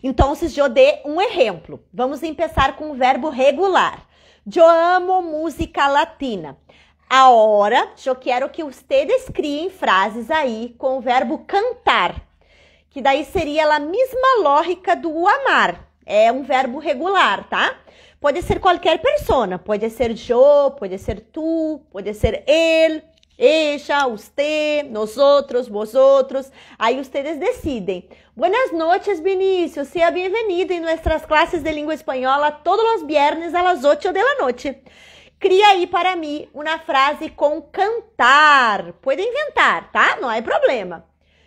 Então, eu dei um exemplo. Vamos começar com o verbo regular. Eu amo música latina. Agora, eu quero que vocês criem frases aí com o verbo cantar. Que daí seria a mesma lógica do amar. É um verbo regular, tá? Pode ser qualquer pessoa. Pode ser eu, pode ser tu, pode ser ele. Ella, usted, nosotros, vosotros. Aí ustedes decidem. Buenas noches, Vinícius. Seja bem-vindo em nossas classes de língua espanhola todos os viernes às 8 da noite. Cria aí para mim uma frase com cantar. Pode inventar, tá? Não há problema.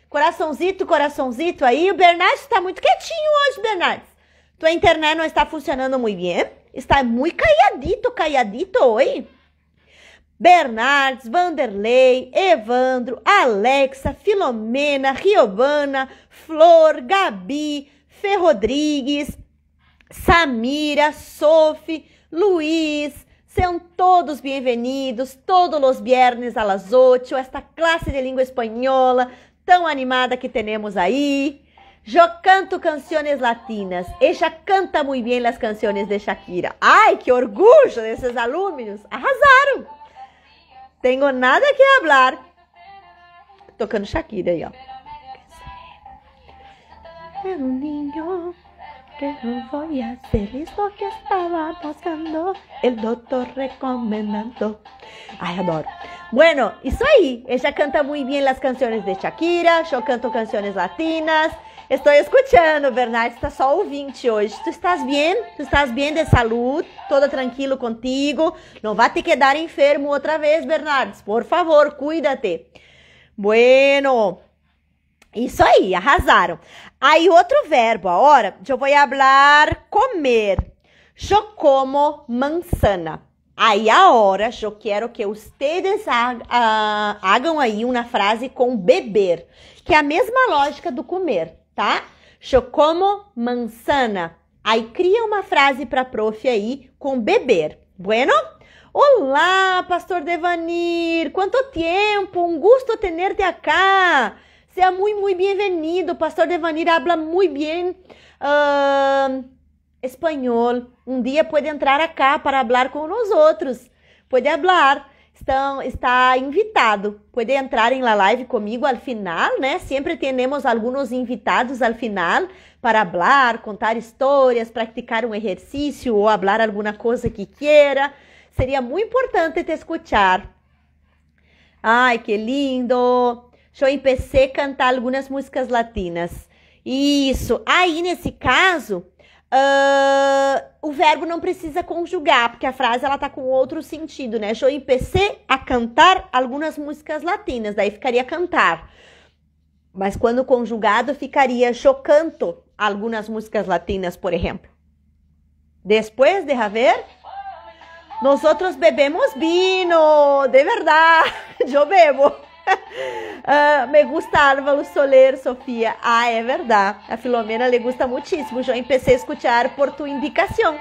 Coraçãozito aí. O Bernardo está muito quietinho hoje, Bernardo. Tua internet não está funcionando muito bem. Está muito calladito hoje. Bernardes, Vanderlei, Evandro, Alexa, Filomena, Riovana, Flor, Gabi, Fer Rodrigues, Samira, Sophie, Luiz, sejam todos bem-vindos, todos os viernes às 8, esta classe de língua espanhola tão animada que temos aí. Eu canto canções latinas, ella canta muito bem as canções de Shakira. Ai, que orgulho desses alunos, arrasaram! Tenho nada que falar. Tocando Shakira aí, ó. É um ninho que não vou fazer isso que estava buscando. El doutor recomendando. Ai, adoro. Bueno, isso aí. Ella canta muito bem as canções de Shakira. Eu canto canções latinas. Estou escutando, Bernardo. Está só ouvinte hoje. Tu estás bem? Tu estás bem de saúde? Todo tranquilo contigo? Não vai te quedar enfermo outra vez, Bernardo. Por favor, cuida-te. Bueno. Isso aí, arrasaram. Aí, outro verbo. Agora, eu vou falar comer. Eu como manzana. Aí, agora, eu quero que vocês hagam aí uma frase com beber, que é a mesma lógica do comer. Tá? Eu como manzana. Aí cria uma frase para prof aí com beber. Bueno? Olá, pastor Devanir. Quanto tempo? Um gusto tenerte acá. Seja muito bem-vindo. Pastor Devanir habla muito bem espanhol. Um dia pode entrar acá para falar com nós outros. Pode falar. Está invitado. Pode entrar em la live comigo al final, né? Sempre temos alguns invitados al final para falar, contar histórias, praticar um exercício ou falar alguma coisa que queira. Seria muito importante te escutar. Ai, que lindo! Eu empecé a cantar algumas músicas latinas. Isso. Aí, nesse caso, o verbo não precisa conjugar, porque a frase ela tá com outro sentido, né? Eu empecé a cantar algumas músicas latinas, daí ficaria cantar. Mas quando conjugado, ficaria eu canto algumas músicas latinas, por exemplo. Depois de haver, nós outros bebemos vino, de verdade, eu bebo. Me gusta Álvaro Soler, Sofia. Ah, é verdade. A Filomena le gusta muitíssimo. Eu empecé a escuchar por tua indicação.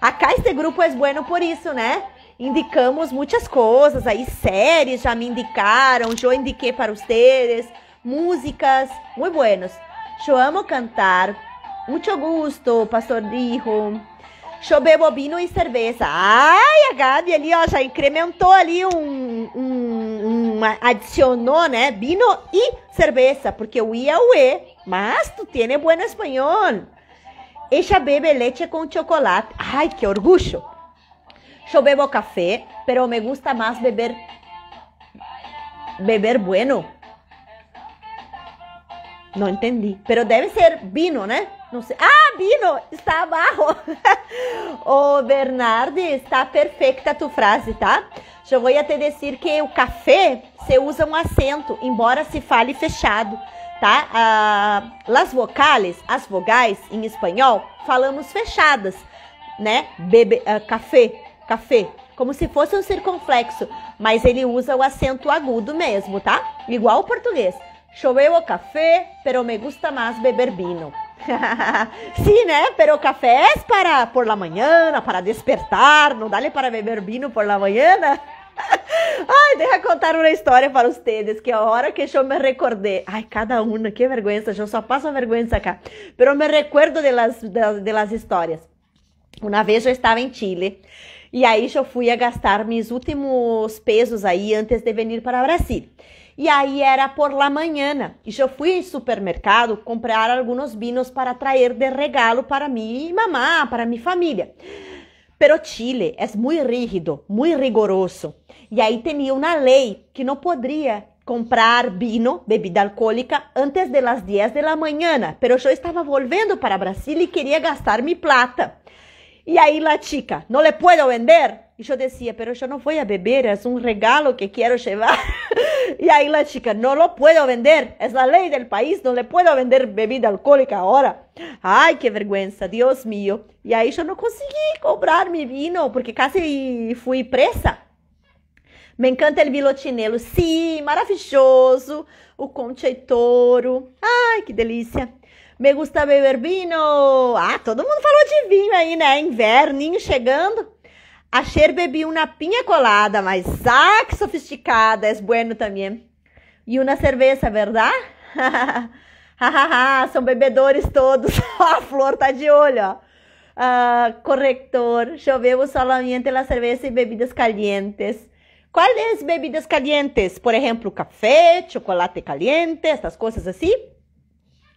Acá este grupo é bueno por isso, né? Indicamos muitas coisas aí, séries já me indicaram. Eu indiquei para vocês músicas muito buenas. Eu amo cantar. Muito gusto, pastor Dijo. Eu bebo vino e cerveja. Ai, a Gabi ali, ó, já incrementou ali adicionou, né? Vino e cerveja, porque o I é o E, mas tu tiene buen espanhol. Ella bebe leche com chocolate. Ai, que orgulho! Eu bebo café, pero me gusta mais beber bueno. Não entendi. Pero deve ser Bino, né? Não sei. Ah, Bino! Está abaixo. Ô, Bernardo, está perfeita a tua frase, tá? Eu vou até dizer que o café, se usa um acento, embora se fale fechado, tá? Las vocales, as vogais, em espanhol, falamos fechadas, né? Bebe, café, café. Como se fosse um circunflexo, mas ele usa o acento agudo mesmo, tá? Igual o português. Choveu o café, pero me gusta más beber vino. Sim, né? Pero café é para por la mañana, para despertar, não dá para beber vino por la mañana? Ai, deixa eu contar uma história para vocês, que a hora que eu me recordei. Ai, cada uma, que vergonha, eu só passo vergonha acá. Pero me recuerdo de las histórias. Uma vez eu estava em Chile, e aí eu fui a gastar meus últimos pesos aí antes de vir para o Brasil. E aí era por la mañana. E eu fui em supermercado comprar alguns vinos para trazer de regalo para mim e mamá, para minha família. Pero Chile é muito rígido, muito rigoroso. E aí tinha uma lei que não podia comprar vino, bebida alcoólica, antes de las 10 de la mañana. Pero eu estava volvendo para Brasil e queria gastar minha plata. E aí la chica, não le puedo vender? E eu dizia, pero eu não vou beber, é um regalo que quero levar. E aí a chica, não lo puedo vender, é a lei do país, não le puedo vender bebida alcoólica agora. Ai, que vergonha, Deus mío. E aí eu não consegui comprar meu vinho, porque quase fui presa. Me encanta o vino chinelo, sim, maravilhoso, o concheitoro, ai, que delícia. Me gusta beber vinho. Ah, todo mundo falou de vinho aí, né? Inverninho chegando. A Cher bebeu uma pinha colada, mas ah, que sofisticada, é bueno também. E uma cerveja, verdade? São bebedores todos. A Flor tá de olho, ó. Corrector, eu bebo solamente la cerveja e bebidas calientes. Quais bebidas calientes? Por exemplo, café, chocolate caliente, essas coisas assim.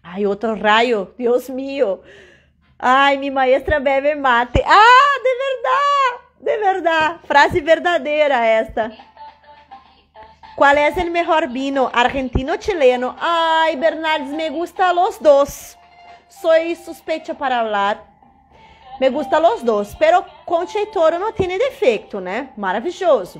Ai, outro raio, Deus mío. Ai, minha maestra bebe mate. Ah, de verdade! De verdade, frase verdadeira esta. Qual é o melhor vino, argentino ou chileno? Ai, Bernardes, me gusta los dos. Soy suspeita para falar. Me gusta los dos, pero concheitoro não tem defeito, né? Maravilhoso.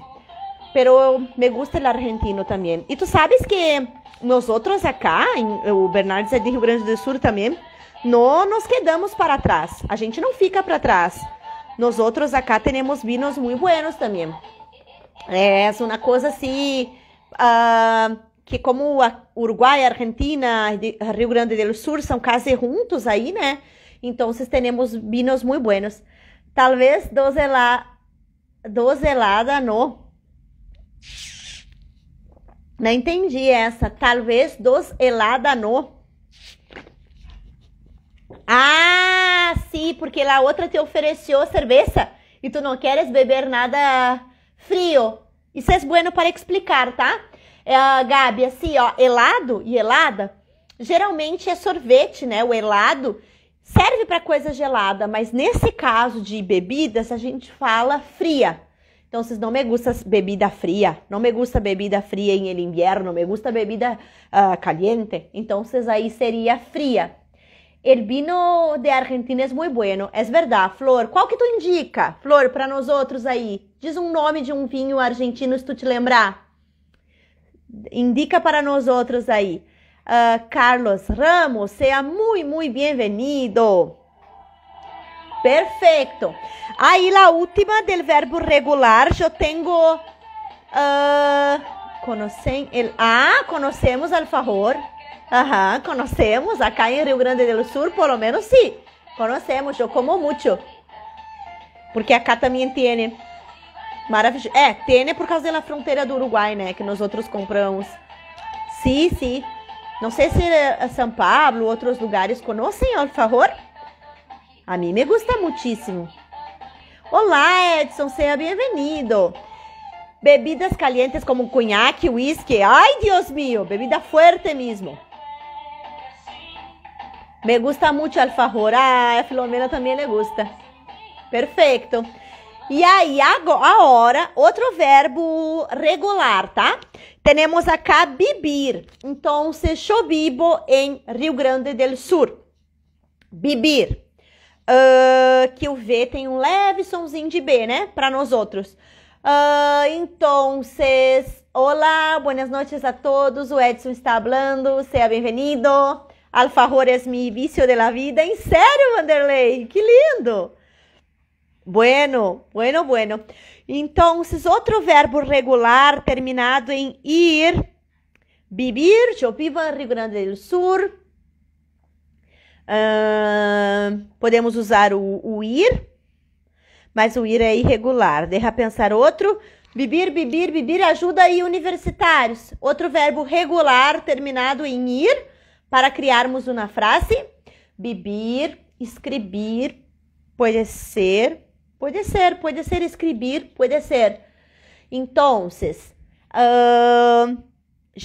Pero me gusta el argentino também. E tu sabes que nós outros acá, o Bernardes é de Rio Grande do Sul também, não nos quedamos para trás. A gente não fica para trás. Nós outros acá temos vinos muito buenos também. É uma coisa assim, que como Uruguai, Argentina, Rio Grande do Sul são quase juntos aí, né? Então, temos vinos muito buenos. Talvez dozelada, não. Não entendi essa. Talvez dozelada, não. Ah, sim, porque a outra te ofereceu cerveja e tu não queres beber nada frio. Isso é bueno para explicar, tá? Gabi, assim, ó, helado e helada, geralmente é sorvete, né? O helado serve para coisa gelada, mas nesse caso de bebidas, a gente fala fria. Então, vocês não me gusta bebida fria, não me gusta bebida fria em el invierno, não me gusta bebida caliente. Então, vocês aí seria fria. O vinho de Argentina é muito bueno, é verdade, Flor. Qual que tu indica, Flor, para nós outros aí? Diz um nome de um vinho argentino, se tu te lembrar. Indica para nós outros aí. Carlos Ramos, seja muito, muito bem-vindo. Perfeito. Aí, a última do verbo regular, eu tenho... conhecemos alfajor. Aham, conhecemos, acá em Rio Grande do Sul, pelo menos sim, conhecemos, eu como muito, porque acá também tem, maravilhoso, é, tem por causa da fronteira do Uruguai, né, que nós outros compramos, sim, não sei se São Paulo, outros lugares conhecem, alfajor, a mim me gusta muitíssimo. Olá Edson, seja bem-vindo. Bebidas calientes como conhaque, whisky, ai Deus mío, bebida forte mesmo. Me gusta muito alfajor. Ah, a Filomena também le gusta. Perfeito. E aí, agora, outro verbo regular, tá? Temos acá bibir. Então, eu bibo em Rio Grande do Sul. Bibir. Que o V tem um leve somzinho de B, né? Para nós outros. Então, olá, buenas noches a todos. O Edson está falando. Seja bem-vindo. Alfajor é meu vício de la vida. Em sério, Vanderlei? Que lindo! Bueno, bueno, bueno. Então, outro verbo regular terminado em ir, vivir, eu vivo em Rio Grande do Sul. Podemos usar o ir, mas o ir é irregular. Deixa pensar outro. Vivir, vivir, vivir, ajuda aí universitários. Outro verbo regular terminado em ir, para criarmos uma frase. Vivir, escrever, pode ser... pode ser escrever, pode ser. Então,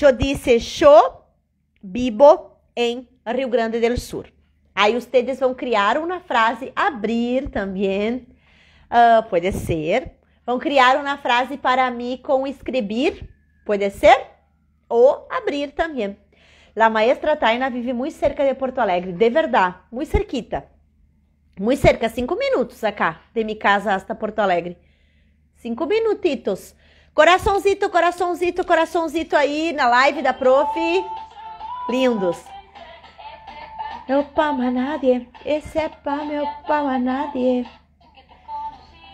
eu disse, eu vivo em Rio Grande do Sul. Aí, vocês vão criar uma frase, abrir também, pode ser. Vão criar uma frase para mim com escrever, pode ser, ou abrir também. La maestra Taina vive muito cerca de Porto Alegre, de verdade, muito cerquita. Muito cerca, 5 minutos acá, de minha casa até Porto Alegre. 5 minutitos. Coraçãozito, coraçãozito, coraçãozito aí na live da prof. Lindos. Não pama nadie, esse é para meu pama nadie.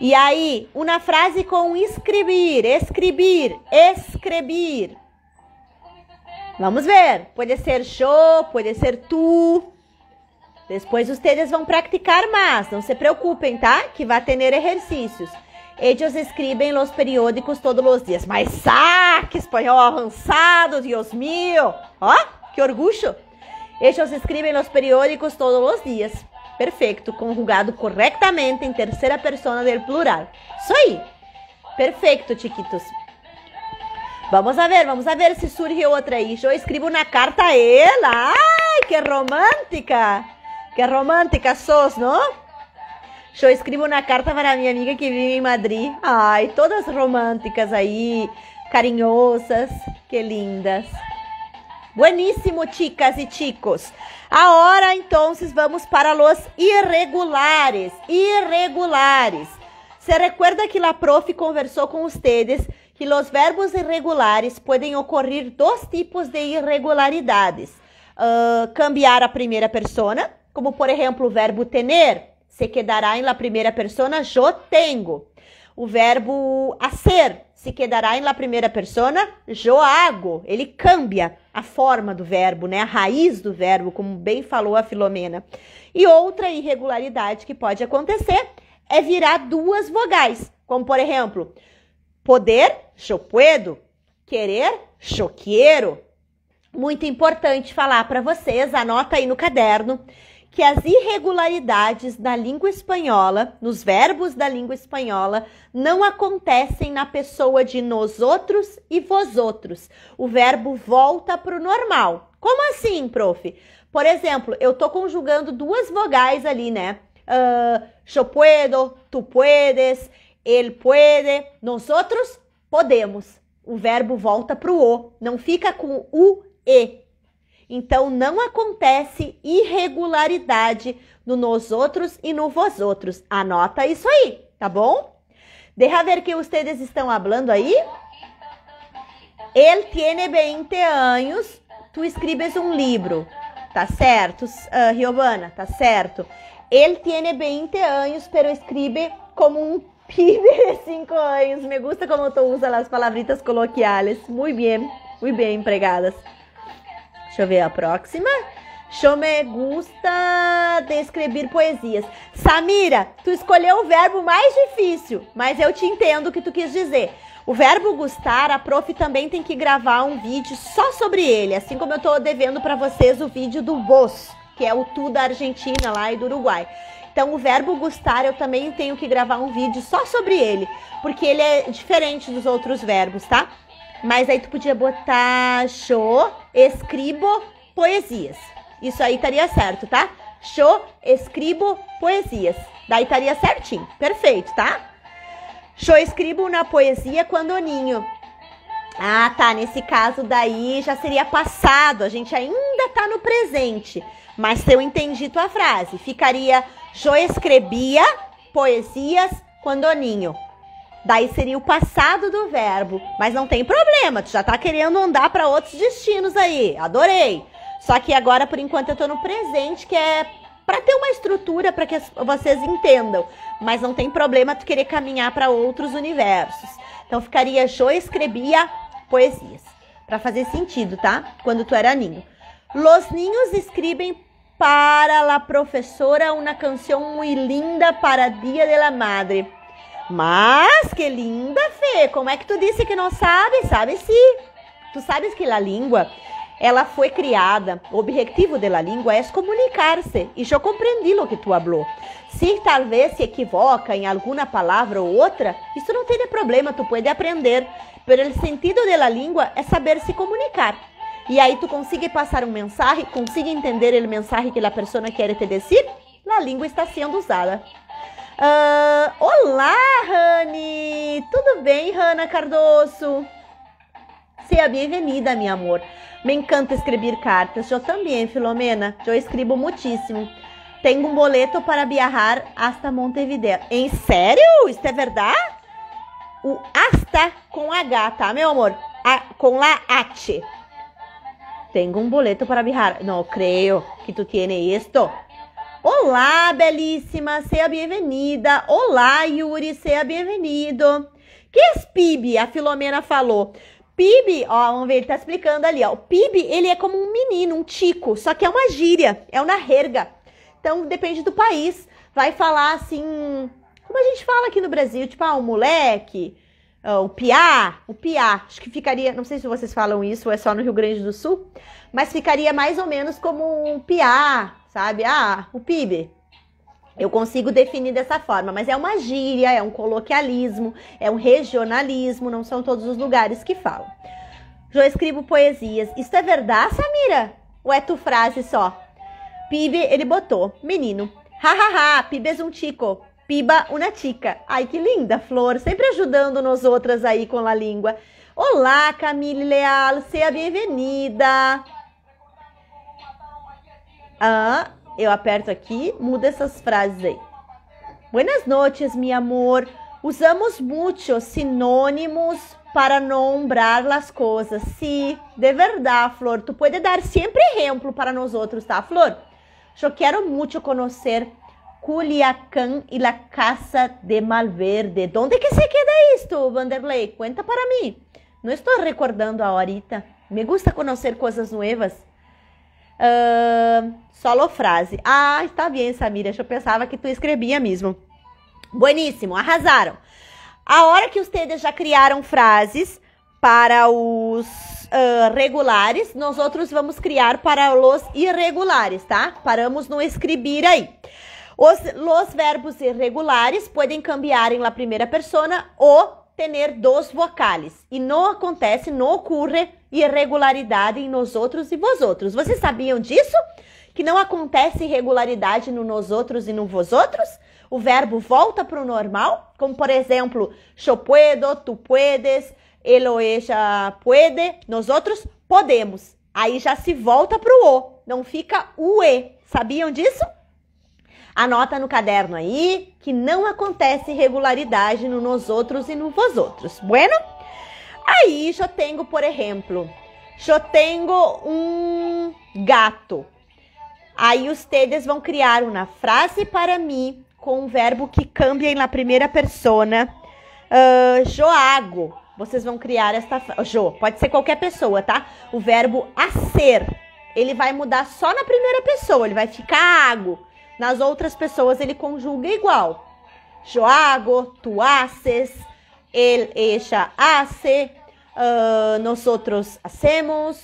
E aí, uma frase com escrever, escrever, escrever. Vamos ver. Pode ser show, pode ser tu. Depois vocês vão praticar mais, não se preocupem, tá? Que vai ter exercícios. Eles escrevem nos periódicos todos os dias. Mas que espanhol avançado, Deus mío! Ó, que orgulho! Eles escrevem nos periódicos todos os dias. Perfeito, conjugado corretamente em terceira pessoa do plural. Isso aí! Perfeito, chiquitos. Vamos a ver se surge outra aí. Eu escrevo na carta a ela. Ai, que romântica! Que romântica sos, não? Eu escrevo uma carta para minha amiga que vive em Madrid. Ai, todas românticas aí, carinhosas, que lindas. Bueníssimo, chicas e chicos. Agora, então, vamos para os irregulares. Irregulares. Se recuerda que a prof conversou com vocês que os verbos irregulares podem ocorrer 2 tipos de irregularidades. Cambiar a primeira persona. Como, por exemplo, o verbo tener, se quedará em la primeira persona, yo tengo. O verbo hacer, se quedará em la primeira persona, yo hago. Ele cambia a forma do verbo, né? A raiz do verbo, como bem falou a Filomena. E outra irregularidade que pode acontecer é virar 2 vogais. Como, por exemplo, poder, yo puedo. Querer, yo quiero. Muito importante falar para vocês, anota aí no caderno, que as irregularidades na língua espanhola, nos verbos da língua espanhola, não acontecem na pessoa de nosotros e vosotros. O verbo volta para o normal. Como assim, prof? Por exemplo, eu tô conjugando 2 vogais ali, né? Yo puedo, tu puedes, él puede, nosotros podemos. O verbo volta para o O, não fica com o E. Então, não acontece irregularidade no nosotros e no vosotros. Anota isso aí, tá bom? Deixa ver que vocês estão falando aí. Ele tiene 20 anos, tu escreves um livro. Tá certo, Giovana, tá certo. Ele tiene 20 anos, pero escribe como um pibe de 5 anos. Me gusta como tu usa as palavritas coloquiales. Muito bem empregadas. Deixa eu ver a próxima. Eu me gusta de escrever poesias. Samira, tu escolheu o verbo mais difícil, mas eu te entendo o que tu quis dizer. O verbo gustar, a prof também tem que gravar um vídeo só sobre ele, assim como eu tô devendo para vocês o vídeo do vos, que é o tu da Argentina lá e do Uruguai. Então, o verbo gustar, eu também tenho que gravar um vídeo só sobre ele, porque ele é diferente dos outros verbos, tá? Mas aí tu podia botar eu escrevo poesias. Isso aí estaria certo, tá? Eu escrevo poesias. Daí estaria certinho. Perfeito, tá? Show escribo na poesia quando ninho. Ah, tá, nesse caso daí já seria passado, a gente ainda tá no presente. Mas se eu entendi tua frase, ficaria eu escrevia poesias quando ninho. Daí seria o passado do verbo, mas não tem problema, tu já tá querendo andar para outros destinos aí. Adorei. Só que agora por enquanto eu tô no presente, que é para ter uma estrutura para que vocês entendam, mas não tem problema tu querer caminhar para outros universos. Então ficaria eu escrevia poesias, para fazer sentido, tá? Quando tu era ninho. Los niños escriben para la profesora una canción muy linda para Dia de la Madre. Mas, que linda, Fê! Como é que tu disse que não sabe? Sabe sim. Tu sabes que la língua, ela foi criada. O objetivo de la língua é comunicar-se. E eu compreendi o que tu falou. Se talvez se equivoca em alguma palavra ou outra, isso não tem problema, tu pode aprender. Pero o sentido de la língua é saber se comunicar. E aí tu consegue passar um mensagem, consegue entender o mensagem que a pessoa quer te dizer? A língua está sendo usada. Olá, Rani! Tudo bem, Rana Cardoso? Seja bem-vinda, meu amor. Me encanta escrever cartas. Eu também, Filomena. Eu escrevo muitíssimo. Tenho um boleto para viajar hasta Montevideo. Em sério? Isto é verdade? O hasta com H, tá, meu amor? Com la H. Tenho um boleto para viajar. Não creio que tu tiene isto. Olá, belíssima. Seja bem-vinda. Olá, Yuri. Seja bem-vindo. Que é PIB? A Filomena falou. PIB, ó, vamos ver, ele tá explicando ali, ó. O PIB, ele é como um menino, um tico. Só que é uma gíria, é uma jerga. Então, depende do país. Vai falar assim... Como a gente fala aqui no Brasil, tipo, ah, o moleque... Oh, o piá, acho que ficaria, não sei se vocês falam isso ou é só no Rio Grande do Sul, mas ficaria mais ou menos como um piá, sabe? Ah, o pibe. Eu consigo definir dessa forma, mas é uma gíria, é um coloquialismo, é um regionalismo, não são todos os lugares que falam. Eu escrevo poesias. Isso é verdade, Samira? Ou é tu frase só? Pibe, ele botou, menino. Hahaha, pibe é um tico. Piba, una chica. Ai, que linda, Flor. Sempre ajudando nós outras aí com a língua. Olá, Camille Leal. Seja bem-vinda. Ah, eu aperto aqui. Muda essas frases aí. Buenas noches, mi amor. Usamos muitos sinônimos para nombrar as coisas. Sim, de verdade, Flor. Tu pode dar sempre exemplo para nós outros, tá, Flor? Eu quero muito conhecer Culiacán e la Casa de Malverde. Onde que se queda isto, Vanderlei? Conta para mim. Não estou recordando ahorita. Me gusta conhecer coisas novas. Solo frase. Ah, está bem, Samira. Eu pensava que tu escrevia mesmo. Bueníssimo, arrasaram. A hora que vocês já criaram frases para os regulares, nós outros vamos criar para os irregulares, tá? Paramos no escrever aí. Os verbos irregulares podem cambiar em la primeira persona ou ter dois vocales. E não acontece, não ocorre irregularidade em nós outros e vós outros. Vocês sabiam disso? Que não acontece irregularidade no nós outros e no vós outros? O verbo volta para o normal, como por exemplo, yo puedo, tu puedes, él o ella puede, nós outros podemos. Aí já se volta para o O, não fica o E. Sabiam disso? Anota no caderno aí que não acontece irregularidade no nós outros e no vós outros. Bueno? Aí, eu tenho, por exemplo, eu tenho um gato. Aí, vocês vão criar uma frase para mim com um verbo que cambia na primeira persona. Eu hago. Vocês vão criar esta frase. Eu, pode ser qualquer pessoa, tá? O verbo hacer. Ele vai mudar só na primeira pessoa. Ele vai ficar hago. Nas outras pessoas, ele conjuga igual. Yo hago, tu haces, él, ella hace, nosotros hacemos.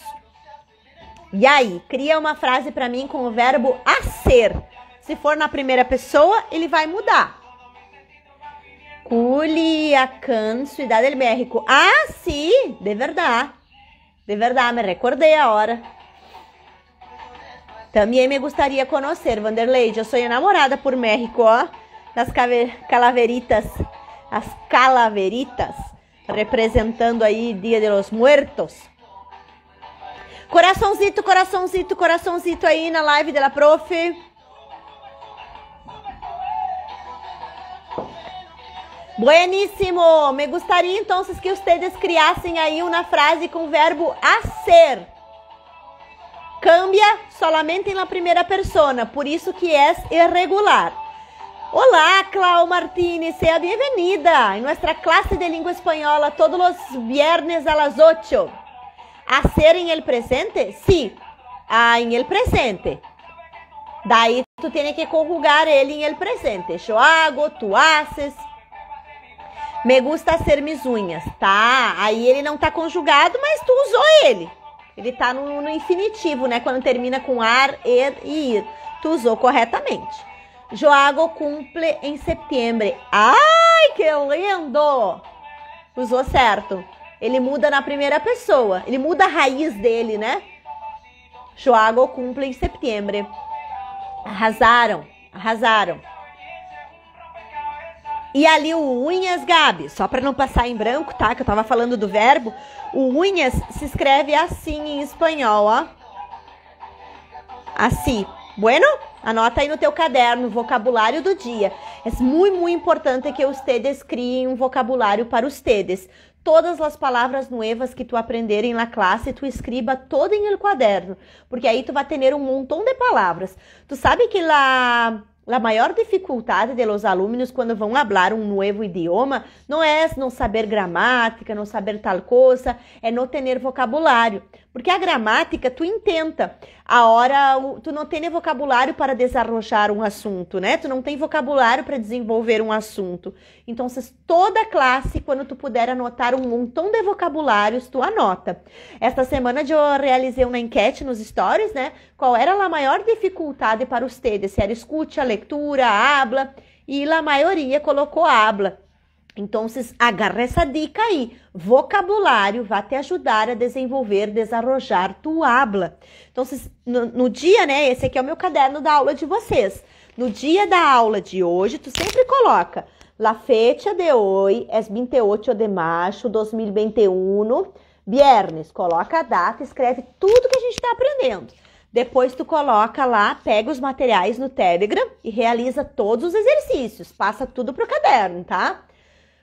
E aí, cria uma frase para mim com o verbo hacer. Se for na primeira pessoa, ele vai mudar. Culiacán, Cidade del México. Ah, sim, de verdade. De verdade, me recordei a hora. Também me gostaria conhecer, Vanderlei. Eu sou enamorada por México, ó. Das calaveritas. as calaveritas, representando aí Dia de los Muertos. Coraçãozito, coraçãozito, coraçãozito aí na live dela, prof. Bueníssimo! Me gostaria, então, que vocês criassem aí uma frase com o verbo hacer. Cambia solamente na primeira persona, por isso que é irregular. Olá, Clau Martínez, seja bem-vinda em nossa classe de língua espanhola todos os viernes às 8. Hacer em el presente? Sim, em el presente. Daí, tu tem que conjugar ele em el presente. Eu hago, tu haces. Me gusta hacer mis uñas, tá? Aí ele não tá conjugado, mas tu usou ele. Ele tá no infinitivo, né? Quando termina com ar, er e ir. Tu usou corretamente. Yo hago cumple em setembro. Ai, que lindo! Usou certo. Ele muda na primeira pessoa. Ele muda a raiz dele, né? Yo hago cumple em setembro. Arrasaram, arrasaram. E ali o unhas, Gabi, só para não passar em branco, tá? Que eu tava falando do verbo. O unhas se escreve assim em espanhol, ó. Assim. Bueno? Anota aí no teu caderno o vocabulário do dia. É muito, muito importante que vocês criem um vocabulário para vocês. Todas as palavras novas que tu aprenderem na classe, tu escriba todo em el caderno. Porque aí tu vai ter um montão de palavras. Tu sabe que lá... La maior dificuldade de los alumnos quando vão falar um novo idioma não é não saber gramática, não saber tal coisa, é não ter vocabulário. Porque a gramática tu intenta, a hora tu não tem vocabulário para desarrojar um assunto, né? Tu não tem vocabulário para desenvolver um assunto. Então, toda classe, quando tu puder anotar um montão de vocabulários, tu anota. Esta semana eu realizei uma enquete nos stories, né? Qual era a maior dificuldade para vocês? Se era escuta, leitura, habla, e a maioria colocou habla. Então, agarra essa dica aí. Vocabulário vai te ajudar a desenvolver, desarrojar tu habla. Então, no dia, né? Esse aqui é o meu caderno da aula de vocês. No dia da aula de hoje, tu sempre coloca La fecha de hoy es 28 de março 2021, viernes. Coloca a data, escreve tudo que a gente está aprendendo. Depois tu coloca lá, pega os materiais no Telegram e realiza todos os exercícios. Passa tudo pro caderno, tá?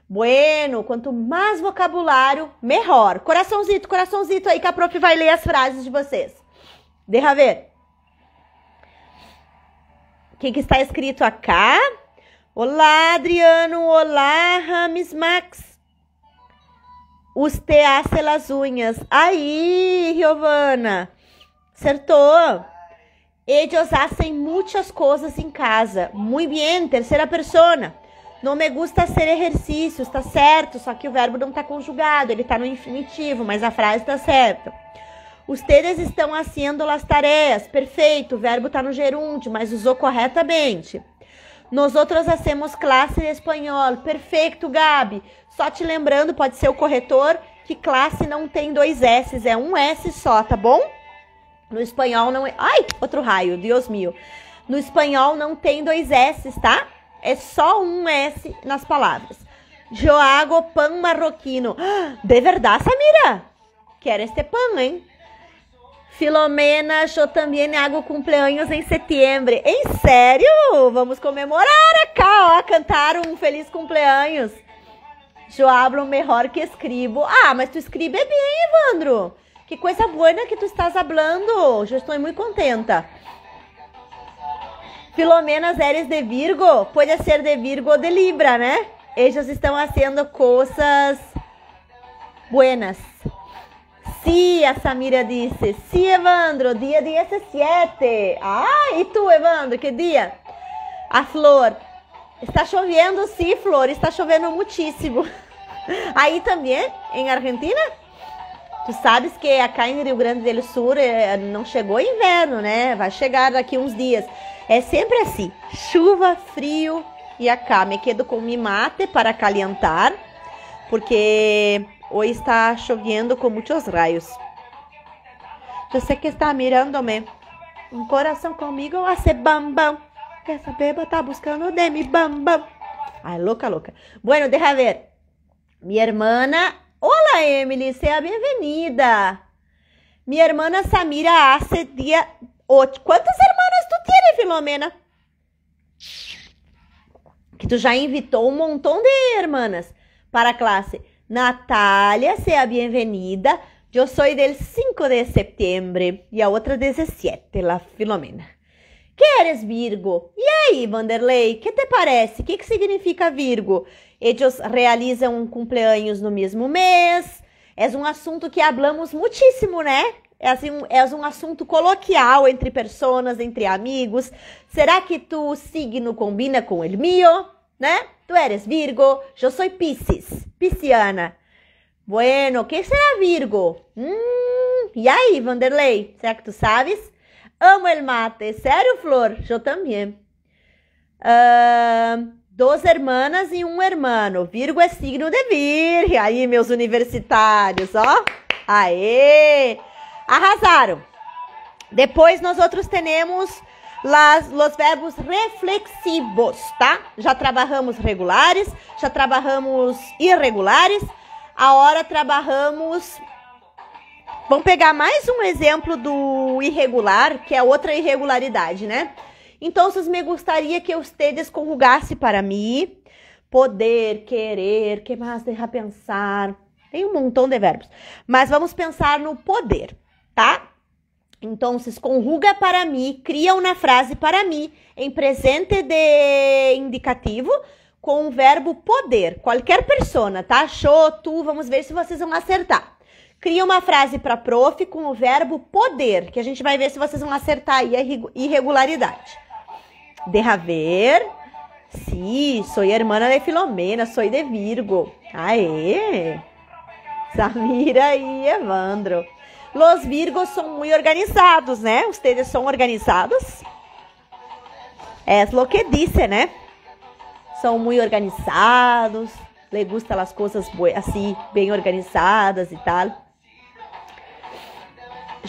Bueno, quanto mais vocabulário, melhor. Coraçãozito, coraçãozito aí que a prof vai ler as frases de vocês. Deixa ver. O que está escrito acá? Olá, Adriano. Olá, Rames Max. Usted hace las uñas. Aí, Giovana. Acertou. Ellos hacen muchas cosas en casa. Muy bien, terceira persona. Não me gusta hacer exercícios, tá certo? Só que o verbo não tá conjugado, ele tá no infinitivo, mas a frase tá certa. Ustedes estão haciendo las tareas. Perfeito, o verbo tá no gerúndio, mas usou corretamente. Nós outros hacemos classe de espanhol. Perfeito, Gabi. Só te lembrando, pode ser o corretor, que classe não tem dois S's, é um S só, tá bom? No espanhol não é... Ai, outro raio, Deus meu. No espanhol não tem dois S's, tá? É só um S nas palavras. Yo hago pan marroquino. De verdade, Samira? Quero este pan, hein? Filomena, eu também hago cumpleaños em setembro. Em sério? Vamos comemorar acá, ó. Cantar um feliz cumpleaños. Eu hablo melhor que escrevo. Ah, mas tu escreve bem, Evandro. Que coisa boa que tu estás falando. Eu estou muito contenta. Filomena, eres de Virgo? Pode ser de Virgo ou de Libra, né? Eles estão fazendo coisas buenas. Sim, a Samira disse. Sim, Evandro, dia 17. Ah, e tu, Evandro, que dia? A Flor. Está chovendo, sim, Flor. Está chovendo muitíssimo. Aí também, em Argentina? Tu sabes que acá em Rio Grande do Sul não chegou inverno, né? Vai chegar daqui uns dias. É sempre assim, chuva, frio, e acá me quedo com mi mate para calientar, porque hoje está chovendo com muitos raios. Eu sei que está mirando-me, um coração comigo a ser bambam, essa beba tá buscando de mi bambam. Ai, louca, louca. Bueno, deja ver. Mi hermana... Hola, Emily, sea bienvenida. Mi hermana Samira hace día 8. Quantas hermanas tu tiene, Filomena? Que tu já invitou um montão de hermanas para a classe. Natália, sea bienvenida. Eu sou del 5 de setembro. E a outra 17, la Filomena. Queres Virgo? E aí, Vanderlei, que te parece? O que, que significa Virgo? Eles realizam um cumpleaños no mesmo mês. É um assunto que hablamos muitíssimo, né? É, assim, é um assunto coloquial entre pessoas, entre amigos. Será que tu signo combina com el mío? Né? Tu eres Virgo, eu sou Piscis, pisciana. Bueno, que será Virgo? E aí, Vanderlei, será que tu sabes? Amo el mate. Sério, Flor? Eu também. Duas hermanas e um hermano. Virgo é signo de virgem. Aí, meus universitários, ó. Aê! Arrasaram. Depois, nós outros temos os verbos reflexivos, tá? Já trabalhamos regulares, já trabalhamos irregulares. Agora, trabalhamos... Vamos pegar mais um exemplo do irregular, que é outra irregularidade, né? Então, vocês me gostaria que vocês conjugassem para mim. Poder, querer, que mais? Deixa pensar. Tem um montão de verbos. Mas vamos pensar no poder, tá? Então, vocês conjuga para mim, criam na frase para mim, em presente de indicativo, com o verbo poder. Qualquer persona, tá? Show, tu, vamos ver se vocês vão acertar. Cria uma frase para prof com o verbo poder, que a gente vai ver se vocês vão acertar aí a irregularidade. Deja ver. Sim, sou irmã de Filomena, sou de Virgo. Aê! Samira e Evandro. Los Virgos são muito organizados, né? Ustedes são organizados? É lo que dice, né? São muito organizados. Le gustan las coisas assim, bem organizadas e tal.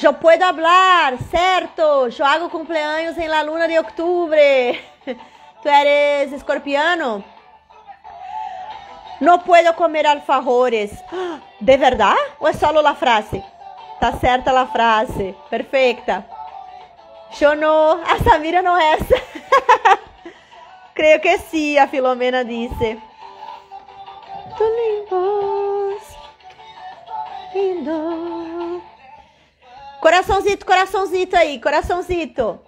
Eu puedo hablar, certo? Eu hago cumpleaños en la luna de octubre. Tu eres escorpiano? No puedo comer alfajores. De verdade? Ou é só la frase? Tá certa la frase. Perfeita. Yo no. A Samira não é essa. Creio que sim, a Filomena disse. Lindos, lindo. Coraçãozito, coraçãozito aí, coraçãozito.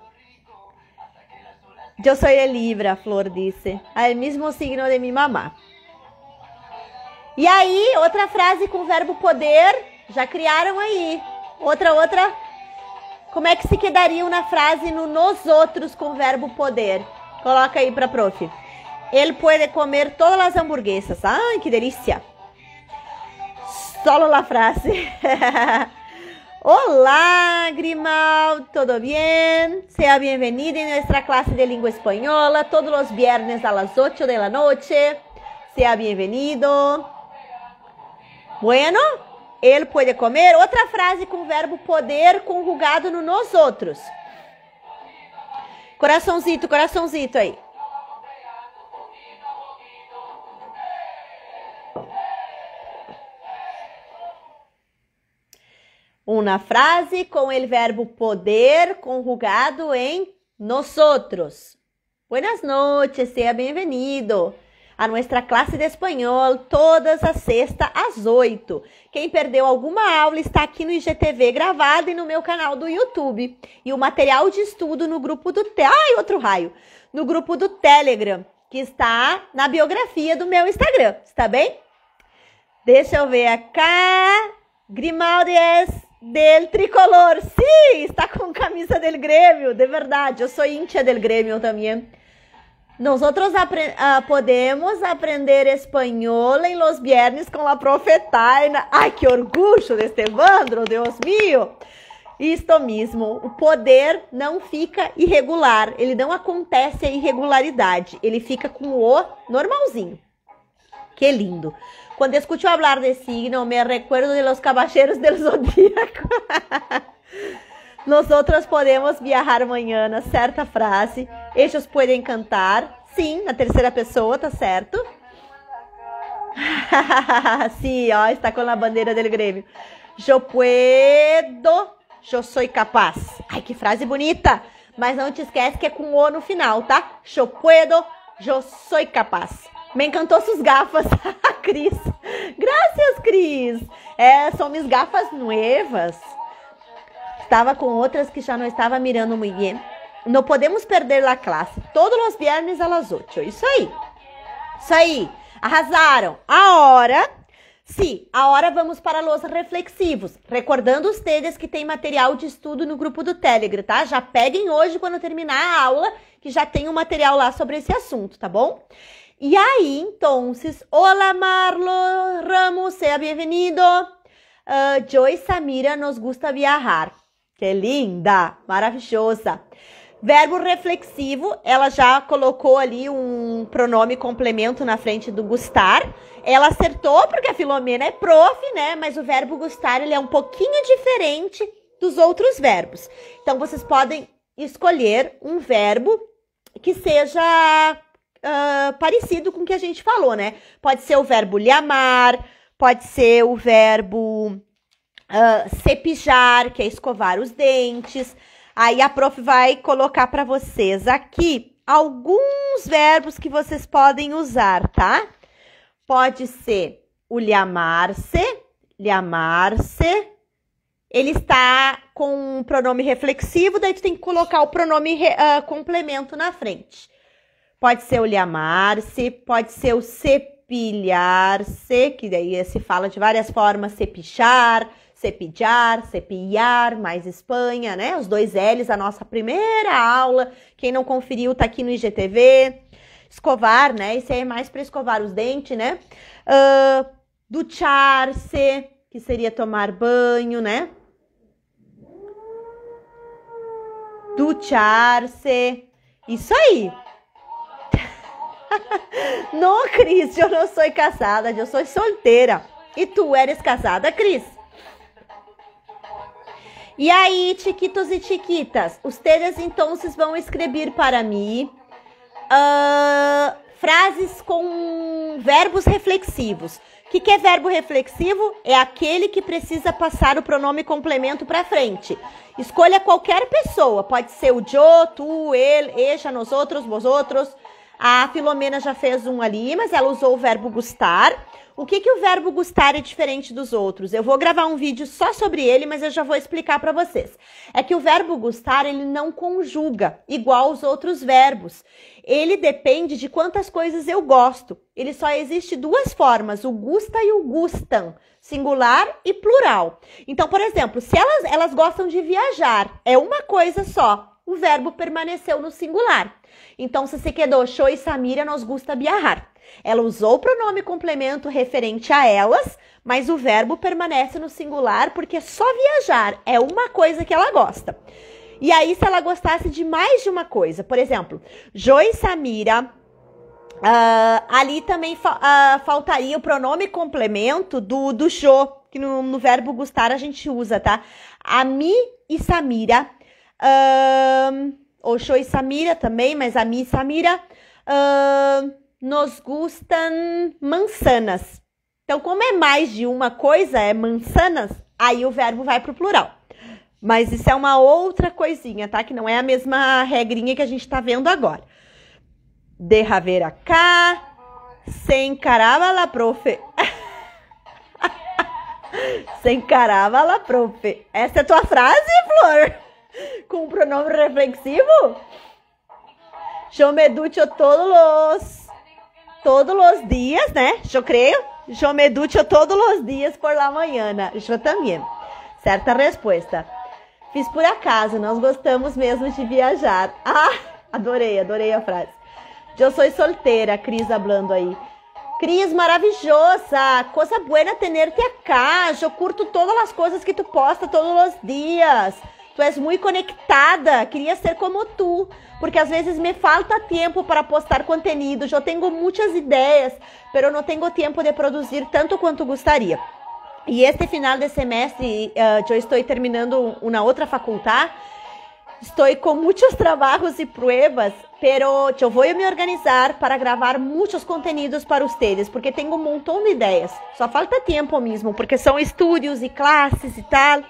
Eu sou de Libra, Flor disse. É o mesmo signo de minha mamá. E aí, outra frase com o verbo poder. Já criaram aí. Outra. Como é que se quedariam na frase no nos outros com o verbo poder? Coloca aí pra prof. Ele pode comer todas as hamburguesas. Ai, que delícia. Solo a frase. Olá, Grimal. Tudo bem? Seja bem-vindo em nossa classe de língua espanhola. Todos os viernes às 8 da noite. Seja bem-vindo. Bueno, ele pode comer. Outra frase com o verbo poder conjugado no nos outros. Coraçãozito, coraçãozito aí. Uma frase com o verbo poder conjugado em nosotros. Buenas noches, seja bem-vindo a nossa classe de espanhol, todas as sextas às 8. Quem perdeu alguma aula está aqui no IGTV gravado e no meu canal do YouTube. E o material de estudo no grupo do no grupo do Telegram, que está na biografia do meu Instagram, está bem? Deixa eu ver acá. Grimaldi é... Del tricolor, sim, está com camisa del Grêmio, de verdade, eu sou íntia del Grêmio também. Nós outros podemos aprender espanhol em los viernes com a profetaina. Ai, que orgulho deste Evandro, Deus mío. Isto mesmo, o poder não fica irregular, ele não acontece a irregularidade, ele fica com o normalzinho. Que lindo. Quando escuto falar de signo, me recuerdo de los caballeros del zodíaco. Nós outros podemos viajar amanhã, certa frase. Eles podem cantar. Sim, na terceira pessoa, tá certo? Sim, ó, está com a bandeira dele, Grêmio. Eu puedo, eu sou capaz. Ai, que frase bonita! Mas não te esquece que é com O no final, tá? Eu puedo, eu sou capaz. Me encantou suas gafas, Cris. Graças, Cris. É, são minhas gafas novas. Estava com outras que já não estava mirando muito bem. Não podemos perder a classe. Todos os viernes às 8. Isso aí. Isso aí. Arrasaram. Agora, sim, agora vamos para os reflexivos. Recordando vocês que tem material de estudo no grupo do Telegram, tá? Já peguem hoje quando terminar a aula, que já tem um material lá sobre esse assunto, tá bom? E aí, então, olá Marlo Ramos, seja bem-vindo. Joy Samira nos gusta viajar. Que linda, maravilhosa. Verbo reflexivo, ela já colocou ali um pronome complemento na frente do gustar. Ela acertou porque a Filomena é prof, né? Mas o verbo gustar, ele é um pouquinho diferente dos outros verbos. Então, vocês podem escolher um verbo que seja... parecido com o que a gente falou, né? Pode ser o verbo lhamar, pode ser o verbo cepijar, que é escovar os dentes. Aí a prof vai colocar para vocês aqui alguns verbos que vocês podem usar, tá? Pode ser o lhamar-se, lhamar-se. Ele está com um pronome reflexivo, daí tu tem que colocar o pronome complemento na frente. Pode ser o lhamar-se, pode ser o cepilhar-se, que daí se fala de várias formas, cepichar, cepijar, cepilhar, mais Espanha, né? Os dois L's, a nossa primeira aula. Quem não conferiu tá aqui no IGTV. Escovar, né? Isso aí é mais para escovar os dentes, né? Duchar-se, que seria tomar banho, né? Duchar-se, isso aí. Não, Cris, eu não sou casada, eu sou solteira. E tu eres casada, Cris? E aí, chiquitos e chiquitas, ustedes então vão escrever para mim frases com verbos reflexivos. O que, que é verbo reflexivo? É aquele que precisa passar o pronome complemento para frente. Escolha qualquer pessoa, pode ser o yo, tu, ele, ella, nosotros, vosotros. A Filomena já fez um ali, mas ela usou o verbo gustar. O que, que o verbo gustar é diferente dos outros? Eu vou gravar um vídeo só sobre ele, mas eu já vou explicar para vocês. É que o verbo gustar, ele não conjuga, igual os outros verbos. Ele depende de quantas coisas eu gosto. Ele só existe duas formas, o gusta e o gustam, singular e plural. Então, por exemplo, se elas gostam de viajar, é uma coisa só. O verbo permaneceu no singular. Então, se você quedou, yo e Samira nos gusta viajar. Ela usou o pronome complemento referente a elas, mas o verbo permanece no singular porque só viajar é uma coisa que ela gosta. E aí, se ela gostasse de mais de uma coisa, por exemplo, yo e Samira, ali também faltaria o pronome complemento do yo, que no verbo gustar a gente usa, tá? A mim e Samira. Oxô e Samira também, mas a mim e Samira nos gustam manzanas. Então, como é mais de uma coisa, é manzanas, aí o verbo vai pro plural. Mas isso é uma outra coisinha, tá? Que não é a mesma regrinha que a gente tá vendo agora. De haver acá, se encarava la profe. Se encarava la profe. Essa é a tua frase, Flor? Com o pronome reflexivo? Eu me ducho todos os dias, né? Eu creio. Eu me ducho todos os dias por la mañana. Eu também. Certa resposta. Fiz por acaso, nós gostamos mesmo de viajar. Ah, adorei, adorei a frase. Eu sou solteira, Cris falando aí. Cris, maravilhosa, coisa buena tenerte acá. Eu curto todas as coisas que tu posta todos os dias. Tu és muito conectada, queria ser como tu, porque às vezes me falta tempo para postar conteúdo, eu tenho muitas ideias, mas não tenho tempo de produzir tanto quanto gostaria. E este final de semestre, eu estou terminando uma outra faculdade, Estou com muitos trabalhos e pruebas, pero eu vou me organizar para gravar muitos conteúdos para vocês, porque tenho um montão de ideias. Só falta tempo mesmo, porque são estudos e classes e tal.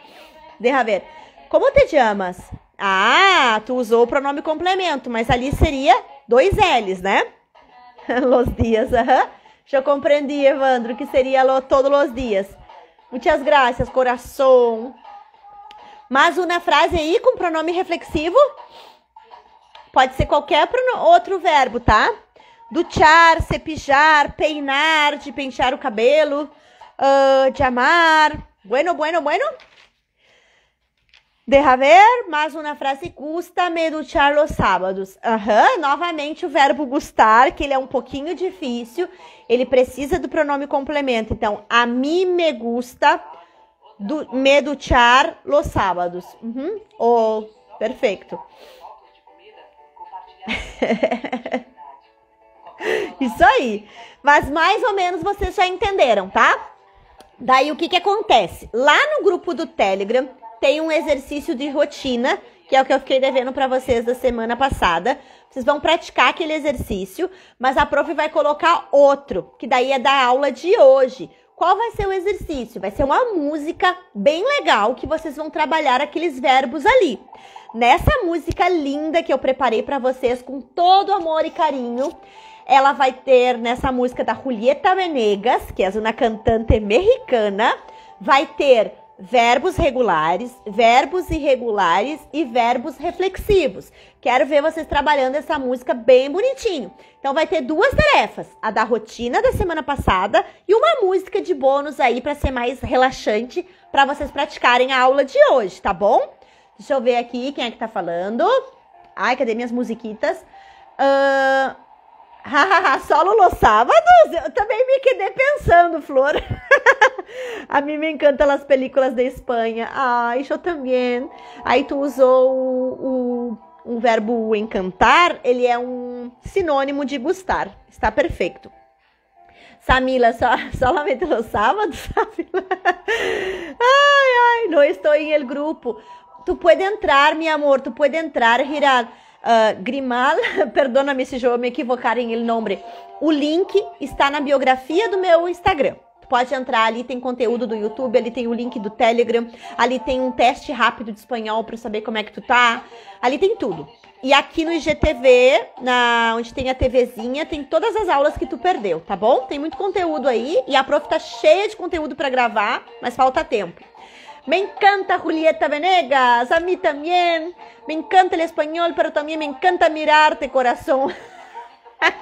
Deixa ver. Como te chamas? Ah, tu usou o pronome complemento, mas ali seria dois L's, né? Los dias, aham. Já compreendi, Evandro, que seria todos os dias. Muitas graças, coração. Mas uma frase aí com pronome reflexivo. Pode ser qualquer outro verbo, tá? Duchar, cepijar, peinar, de pentear o cabelo, de amar. Bueno. Deja ver, mais uma frase. Gusta me duchar los sábados. Novamente o verbo gustar, que ele é um pouquinho difícil. Ele precisa do pronome complemento. Então, a mim me gusta... me duchar los sábados. Oh, perfeito. Isso aí. Mas mais ou menos vocês já entenderam, tá? Daí o que acontece? Lá no grupo do Telegram tem um exercício de rotina, que é o que eu fiquei devendo para vocês da semana passada. Vocês vão praticar aquele exercício, mas a prof vai colocar outro, que daí é da aula de hoje. Qual vai ser o exercício? Vai ser uma música bem legal que vocês vão trabalhar aqueles verbos ali. Nessa música linda que eu preparei para vocês com todo amor e carinho, ela vai ter nessa música da Julieta Venegas, que é uma cantante mexicana, vai ter verbos regulares, verbos irregulares e verbos reflexivos. Quero ver vocês trabalhando essa música bem bonitinho. Então vai ter duas tarefas, a da rotina da semana passada e uma música de bônus aí para ser mais relaxante para vocês praticarem a aula de hoje, tá bom? Deixa eu ver aqui quem é que tá falando. Ai, cadê minhas musiquitas? Solo los sábados? Eu também me quedei pensando, Flor. A mim me encantam as películas da Espanha. Ai, eu também. Aí tu usou o verbo encantar, ele é um sinônimo de gostar. Está perfeito. Samila, solamente los sábados, Samila. Ai, não estou em el grupo. Tu pode entrar, meu amor, tu pode entrar, Hiral. Grimal, perdona-me se eu me equivocar em el nome. O link está na biografia do meu Instagram. Pode entrar ali, tem conteúdo do YouTube, ali tem o link do Telegram, ali tem um teste rápido de espanhol para saber como é que tu tá, ali tem tudo. E aqui no IGTV, onde tem a TVzinha, tem todas as aulas que tu perdeu, tá bom? Tem muito conteúdo aí e a prof tá cheia de conteúdo para gravar, mas falta tempo. Me encanta Julieta Venegas, a mim também. Me encanta o espanhol, pero também me encanta mirarte, coração.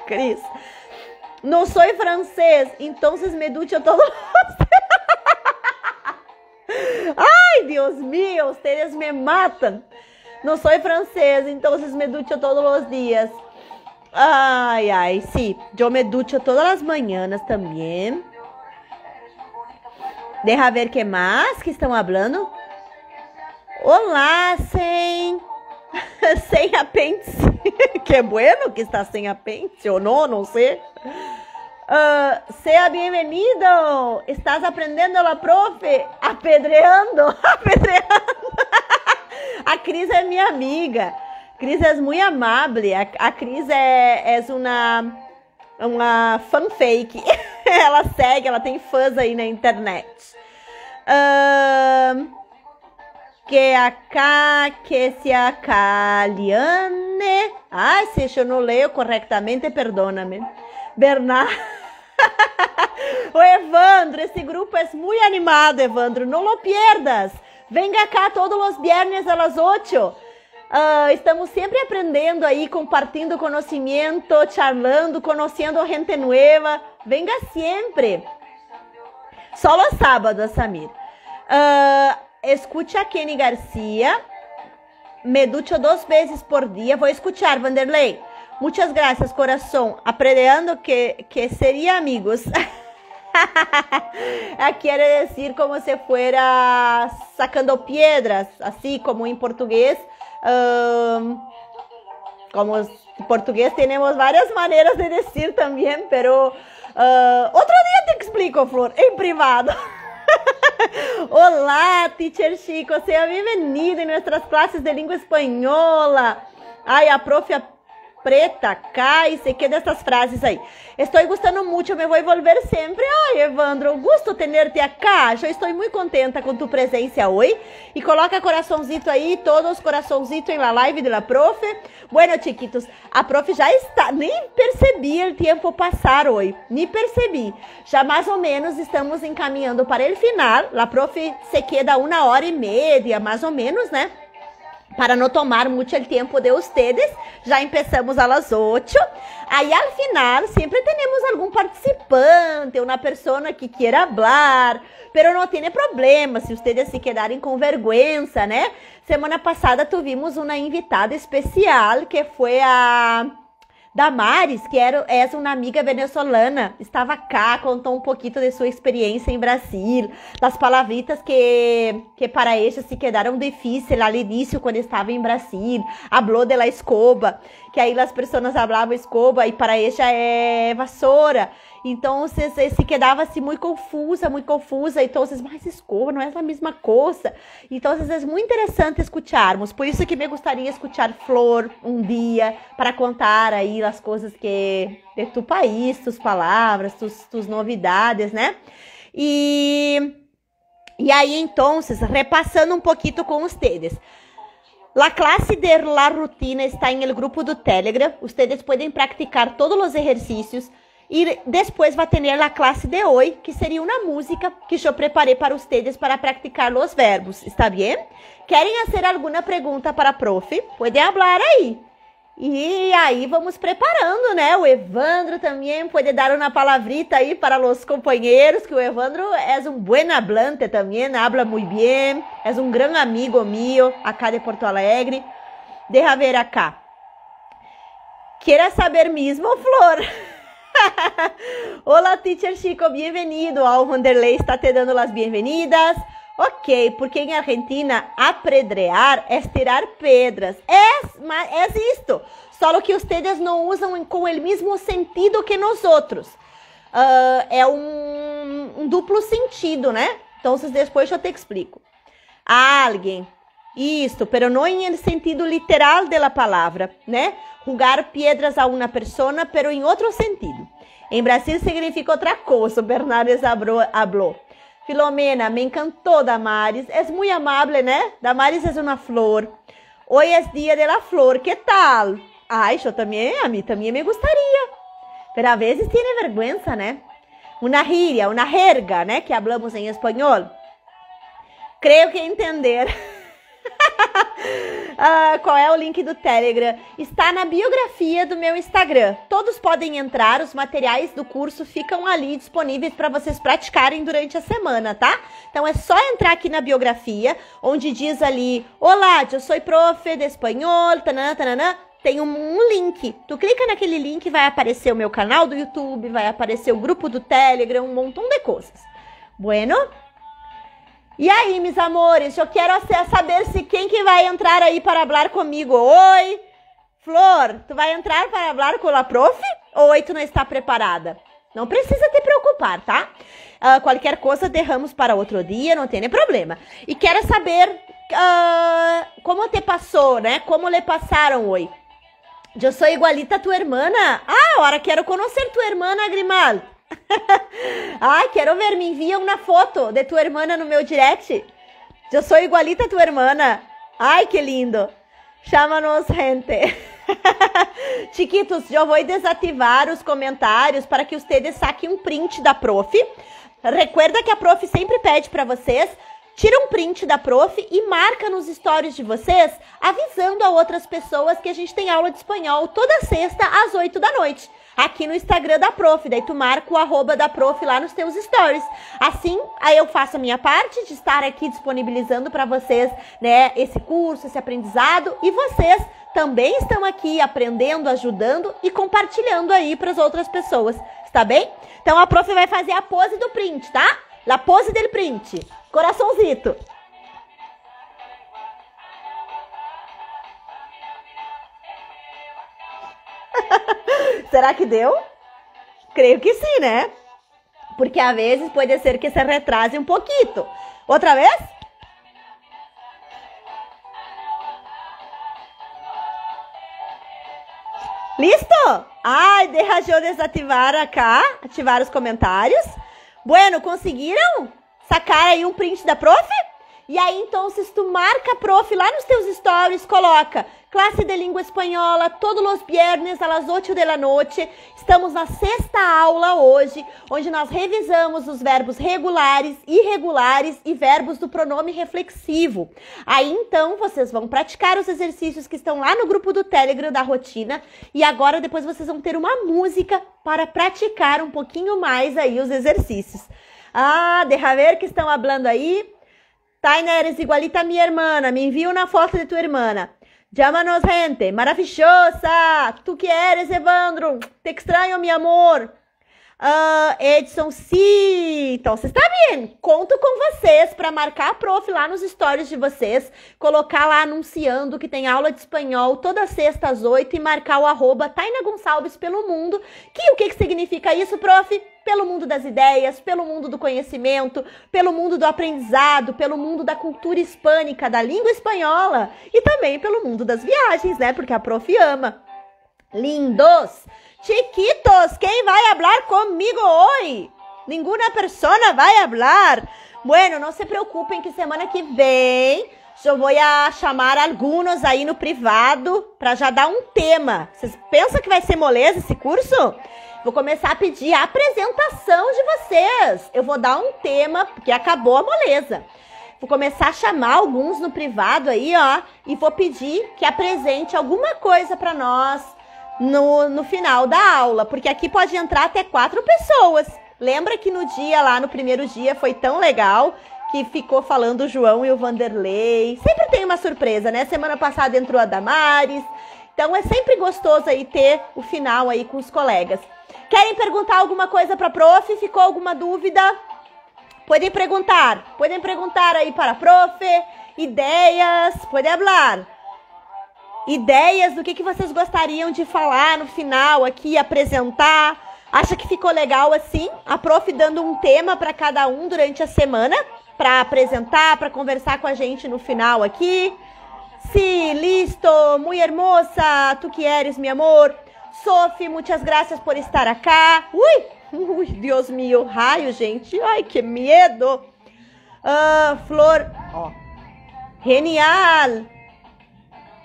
Cris, não sou francês, então me ducho todo. Ai, Deus meu, vocês me matam. Não sou francês, então me ducho todos os dias. Ai, sim, eu me ducho todas as manhãs também. Deixa ver que mais que estão falando. Olá, sem apêndice. Que bueno que está sem apêndice ou não sei. Seja bem-vindo. Estás aprendendo a profe? Apedreando. A Cris é minha amiga. Cris é muito amável. A Cris é uma fanfake. Ela segue, ela tem fãs aí na internet. Que acá, que se acaliane. Ai, se eu não leio corretamente, perdona-me. Bernardo. O Evandro, esse grupo é muito animado, Evandro. Não lo pierdas. Venga cá todos os viernes às 8. Estamos sempre aprendendo aí, compartilhando conhecimento, charlando, conhecendo gente nova. Venga sempre. Só no sábado, Samir. Escuta Kenny Garcia. Me ducho 2 vezes por dia. Vou escutar, Vanderlei. Muitas graças, coração. Aprendendo que seria amigos. Quer dizer como se fuera sacando piedras, assim como em português. Como em português temos várias maneiras de dizer também, pero outro dia te explico, Flor, em privado. Olá, Teacher Chico, seja bem-vindo em nossas classes de língua espanhola. Ai, a prof preta, cai, sei que dessas frases aí. Estou gostando muito, me vou envolver sempre. Ai, Evandro, gusto ter-te aqui. Eu estou muito contenta com tua presença hoje. E coloca coraçãozinho aí, todos coraçãozinho em la live de la prof. Bueno, chiquitos, a prof já está... Nem percebi o tempo passar hoje, nem percebi. Já mais ou menos estamos encaminhando para o final. La prof se queda 1h30, mais ou menos, né? Para não tomar muito o tempo de vocês, já começamos às 8. Aí, ao final, sempre temos algum participante, uma pessoa que queira falar, mas não tem problema se vocês se quedarem com vergonha, né? Semana passada, tivemos uma invitada especial, que foi a Damaris, que era uma amiga venezolana. Estava cá, contou um pouquinho de sua experiência em Brasil, das palavritas que para ela se quedaram difíceis lá no início, quando estava em Brasil. Hablou de la escoba, que aí as pessoas falavam escoba e para ela é vassoura. Então, se quedava assim muito confusa, então, mas escoba não é a mesma coisa. Então, é muito interessante escutarmos, por isso que me gostaria escutar Flor um dia, para contar aí as coisas que de tu país, tuas palavras, tuas novidades, né? E aí, então, repassando pouquinho com vocês. La clase de la rutina está em el grupo do Telegram, vocês podem praticar todos os exercícios. E depois vai ter a classe de hoje, que seria uma música que eu preparei para vocês para praticar os verbos, está bem? Querem fazer alguma pergunta para a prof? Podem falar aí. E aí vamos preparando, né? O Evandro também pode dar uma palavrita aí para os companheiros, que o Evandro é um buen hablante também, habla muito bem, é um grande amigo meu, acá de Porto Alegre. Deixa ver acá. Queira saber mesmo, Flor? Olá, Teacher Chico, bem-vindo. O Vanderlei está te dando as bem-vindas. Ok, porque em Argentina, apedrear é tirar pedras. É isto. Só que vocês não usam com o mesmo sentido que nós outros. É um duplo sentido, né? Então, depois eu te explico. Alguém. Isto, mas não em sentido literal da palavra, né? Jogar pedras a uma pessoa, mas em outro sentido. Em Brasil significa outra coisa, Bernardo falou. Filomena, me encantou, Damaris. É muito amável, né? Damaris é uma flor. Hoje é dia da flor, que tal? Ai, eu também, a mim também me gostaria. Mas às vezes tem vergonha, né? Uma gíria, uma jerga, né? Que falamos em espanhol. Creio que entender. Qual é o link do Telegram? Está na biografia do meu Instagram. Todos podem entrar, os materiais do curso ficam ali disponíveis para vocês praticarem durante a semana, tá? Então é só entrar aqui na biografia, onde diz ali: olá, eu sou profe de espanhol, tanana, tanana. Tem um link. Tu clica naquele link, vai aparecer o meu canal do YouTube, vai aparecer o grupo do Telegram, um montão de coisas. Bueno? E aí, meus amores, eu quero saber se quem que vai entrar aí para falar comigo. Oi, Flor, tu vai entrar para falar com a prof? Ou tu não está preparada? Não precisa te preocupar, tá? Qualquer coisa, derramos para outro dia, não tem nem problema. E quero saber como te passou, né? Como lhe passaram hoje. Eu sou igualita a tua irmã. Ah, agora quero conhecer tua irmã, Grimal. Ai, quero ver, me envia uma foto de tua irmã no meu direct. Eu sou igualita a tua irmã. Ai, que lindo. Chama-nos, gente. Chiquitos, eu vou desativar os comentários para que vocês saquem um print da prof. Recuerda que a prof sempre pede para vocês: tira um print da prof e marca nos stories de vocês, avisando a outras pessoas que a gente tem aula de espanhol toda sexta às 20h. Aqui no Instagram da prof, daí tu marca o arroba da prof lá nos teus stories. Assim, aí eu faço a minha parte de estar aqui disponibilizando para vocês, né, esse curso, esse aprendizado. E vocês também estão aqui aprendendo, ajudando e compartilhando aí para as outras pessoas, tá bem? Então a prof vai fazer a pose do print, tá? La pose del print. Coraçãozito. Será que deu? Creio que sim, né? porque às vezes pode ser que se retrase um pouquinho. Outra vez? Listo? Ai, deixa eu desativar acá, ativar os comentários. Bueno, conseguiram sacar aí um print da prof? E aí, então, se tu marca a prof lá nos teus stories, coloca classe de língua espanhola, todos os viernes, às 8 da noite. Estamos na sexta aula hoje, onde nós revisamos os verbos regulares, irregulares e verbos do pronome reflexivo. Aí, então, vocês vão praticar os exercícios que estão lá no grupo do Telegram da rotina. E agora, depois, vocês vão ter uma música para praticar um pouquinho mais aí os exercícios. Ah, deixa ver que estão falando aí. Taina, eres igualita a minha irmã. Me envia uma foto de tua irmã. Llámanos, gente. Maravilhosa. Tu que eres, Evandro. Te extraño, meu amor. Edson, sim. Então, vocês estão bem. Conto com vocês para marcar a prof lá nos stories de vocês. Colocar lá anunciando que tem aula de espanhol toda sexta às 8 e marcar o @ Taina Gonçalves pelo mundo. Que o que significa isso, prof? Pelo mundo das ideias, pelo mundo do conhecimento, pelo mundo do aprendizado, pelo mundo da cultura hispânica, da língua espanhola e também pelo mundo das viagens, né? Porque a prof ama. Lindos! Chiquitos, quem vai falar comigo hoje? Nenhuma pessoa vai falar. Bueno, não se preocupem que semana que vem eu vou chamar alguns aí no privado para já dar um tema. Vocês pensam que vai ser moleza esse curso? Vou começar a pedir a apresentação de vocês. Eu vou dar um tema, porque acabou a moleza. Vou começar a chamar alguns no privado aí, ó. E vou pedir que apresente alguma coisa para nós no final da aula. Porque aqui pode entrar até 4 pessoas. Lembra que no dia lá, no primeiro dia, foi tão legal que ficou falando o João e o Vanderlei. Sempre tem uma surpresa, né? Semana passada entrou a Damaris. Então é sempre gostoso aí ter o final aí com os colegas. Querem perguntar alguma coisa para a prof? Ficou alguma dúvida? Podem perguntar. Podem perguntar aí para a prof. Ideias. Podem falar. Ideias do que vocês gostariam de falar no final aqui, apresentar. Acha que ficou legal assim? A prof dando um tema para cada um durante a semana. Para apresentar, para conversar com a gente no final aqui. Sim, listo. Muy hermosa. Tu que eres, meu amor. Sophie, muitas graças por estar acá. Ui, Deus meu, raio, gente. Ai, que medo. Flor, ó. Genial.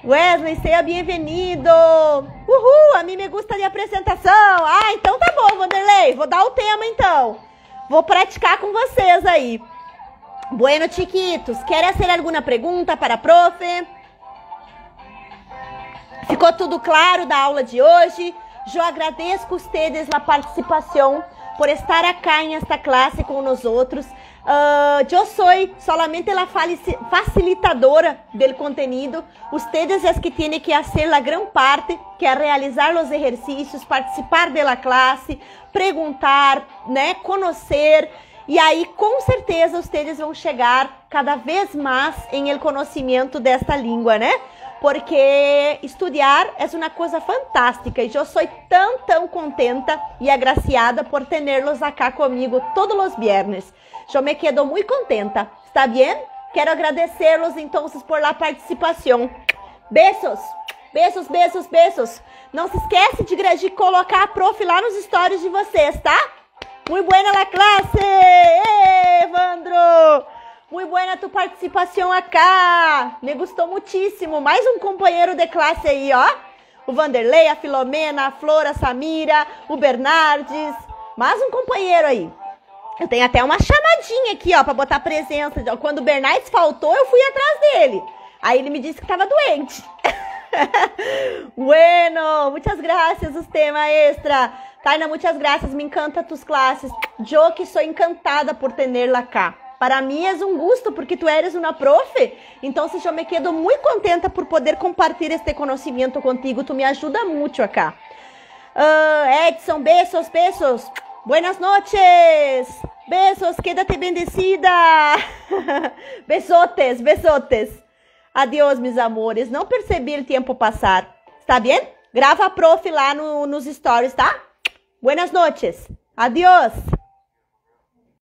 Wesley, seja bem-vindo. Uhul, a mim me gusta de apresentação. Ah, então tá bom, Vanderlei. Vou dar o tema, então. Vou praticar com vocês aí. Bueno, chiquitos, quer fazer alguma pergunta para a prof? Ficou tudo claro da aula de hoje? Eu agradeço a vocês a participação, por estar acá em esta classe com nós outros. Eu sou somente a facilitadora do conteúdo. Vocês é que têm que fazer a grande parte, que é realizar os exercícios, participar da classe, perguntar, né, conhecer. E aí, com certeza, vocês vão chegar cada vez mais em el conhecimento desta língua, né? Porque estudar é uma coisa fantástica e eu sou tão contenta e agraciada por tê-los acá comigo todos os viernes. Eu me quedo muito contenta, está bem? Quero agradecê-los, então, por la participação. Beijos, beijos, beijos, beijos. Não se esquece de colocar a prof lá nos stories de vocês, tá? Muito boa a classe, Evandro! Muito boa a tua participação acá. Me gostou muitíssimo. Mais um companheiro de classe aí, ó. O Vanderlei, a Filomena, a Flora, a Samira, o Bernardes. Mais um companheiro aí. Eu tenho até uma chamadinha aqui, ó, pra botar presença. Quando o Bernardes faltou, eu fui atrás dele. Aí ele me disse que tava doente. Bueno, muitas graças, os temas extra. Taina, muitas graças. Me encanta tus classes. Eu que sou encantada por tê-la acá. Para mim é um gosto, porque tu eres uma prof. Então, se eu me quedo muito contenta por poder compartilhar este conhecimento contigo. Tu me ajuda muito acá. Edson, beijos, beijos. Buenas noches. Beijos, quédate bendecida. Besotes, besotes. Adeus, meus amores. Não percebi o tempo passar. Está bem? Grava a prof lá nos stories, tá? Buenas noches. Adeus.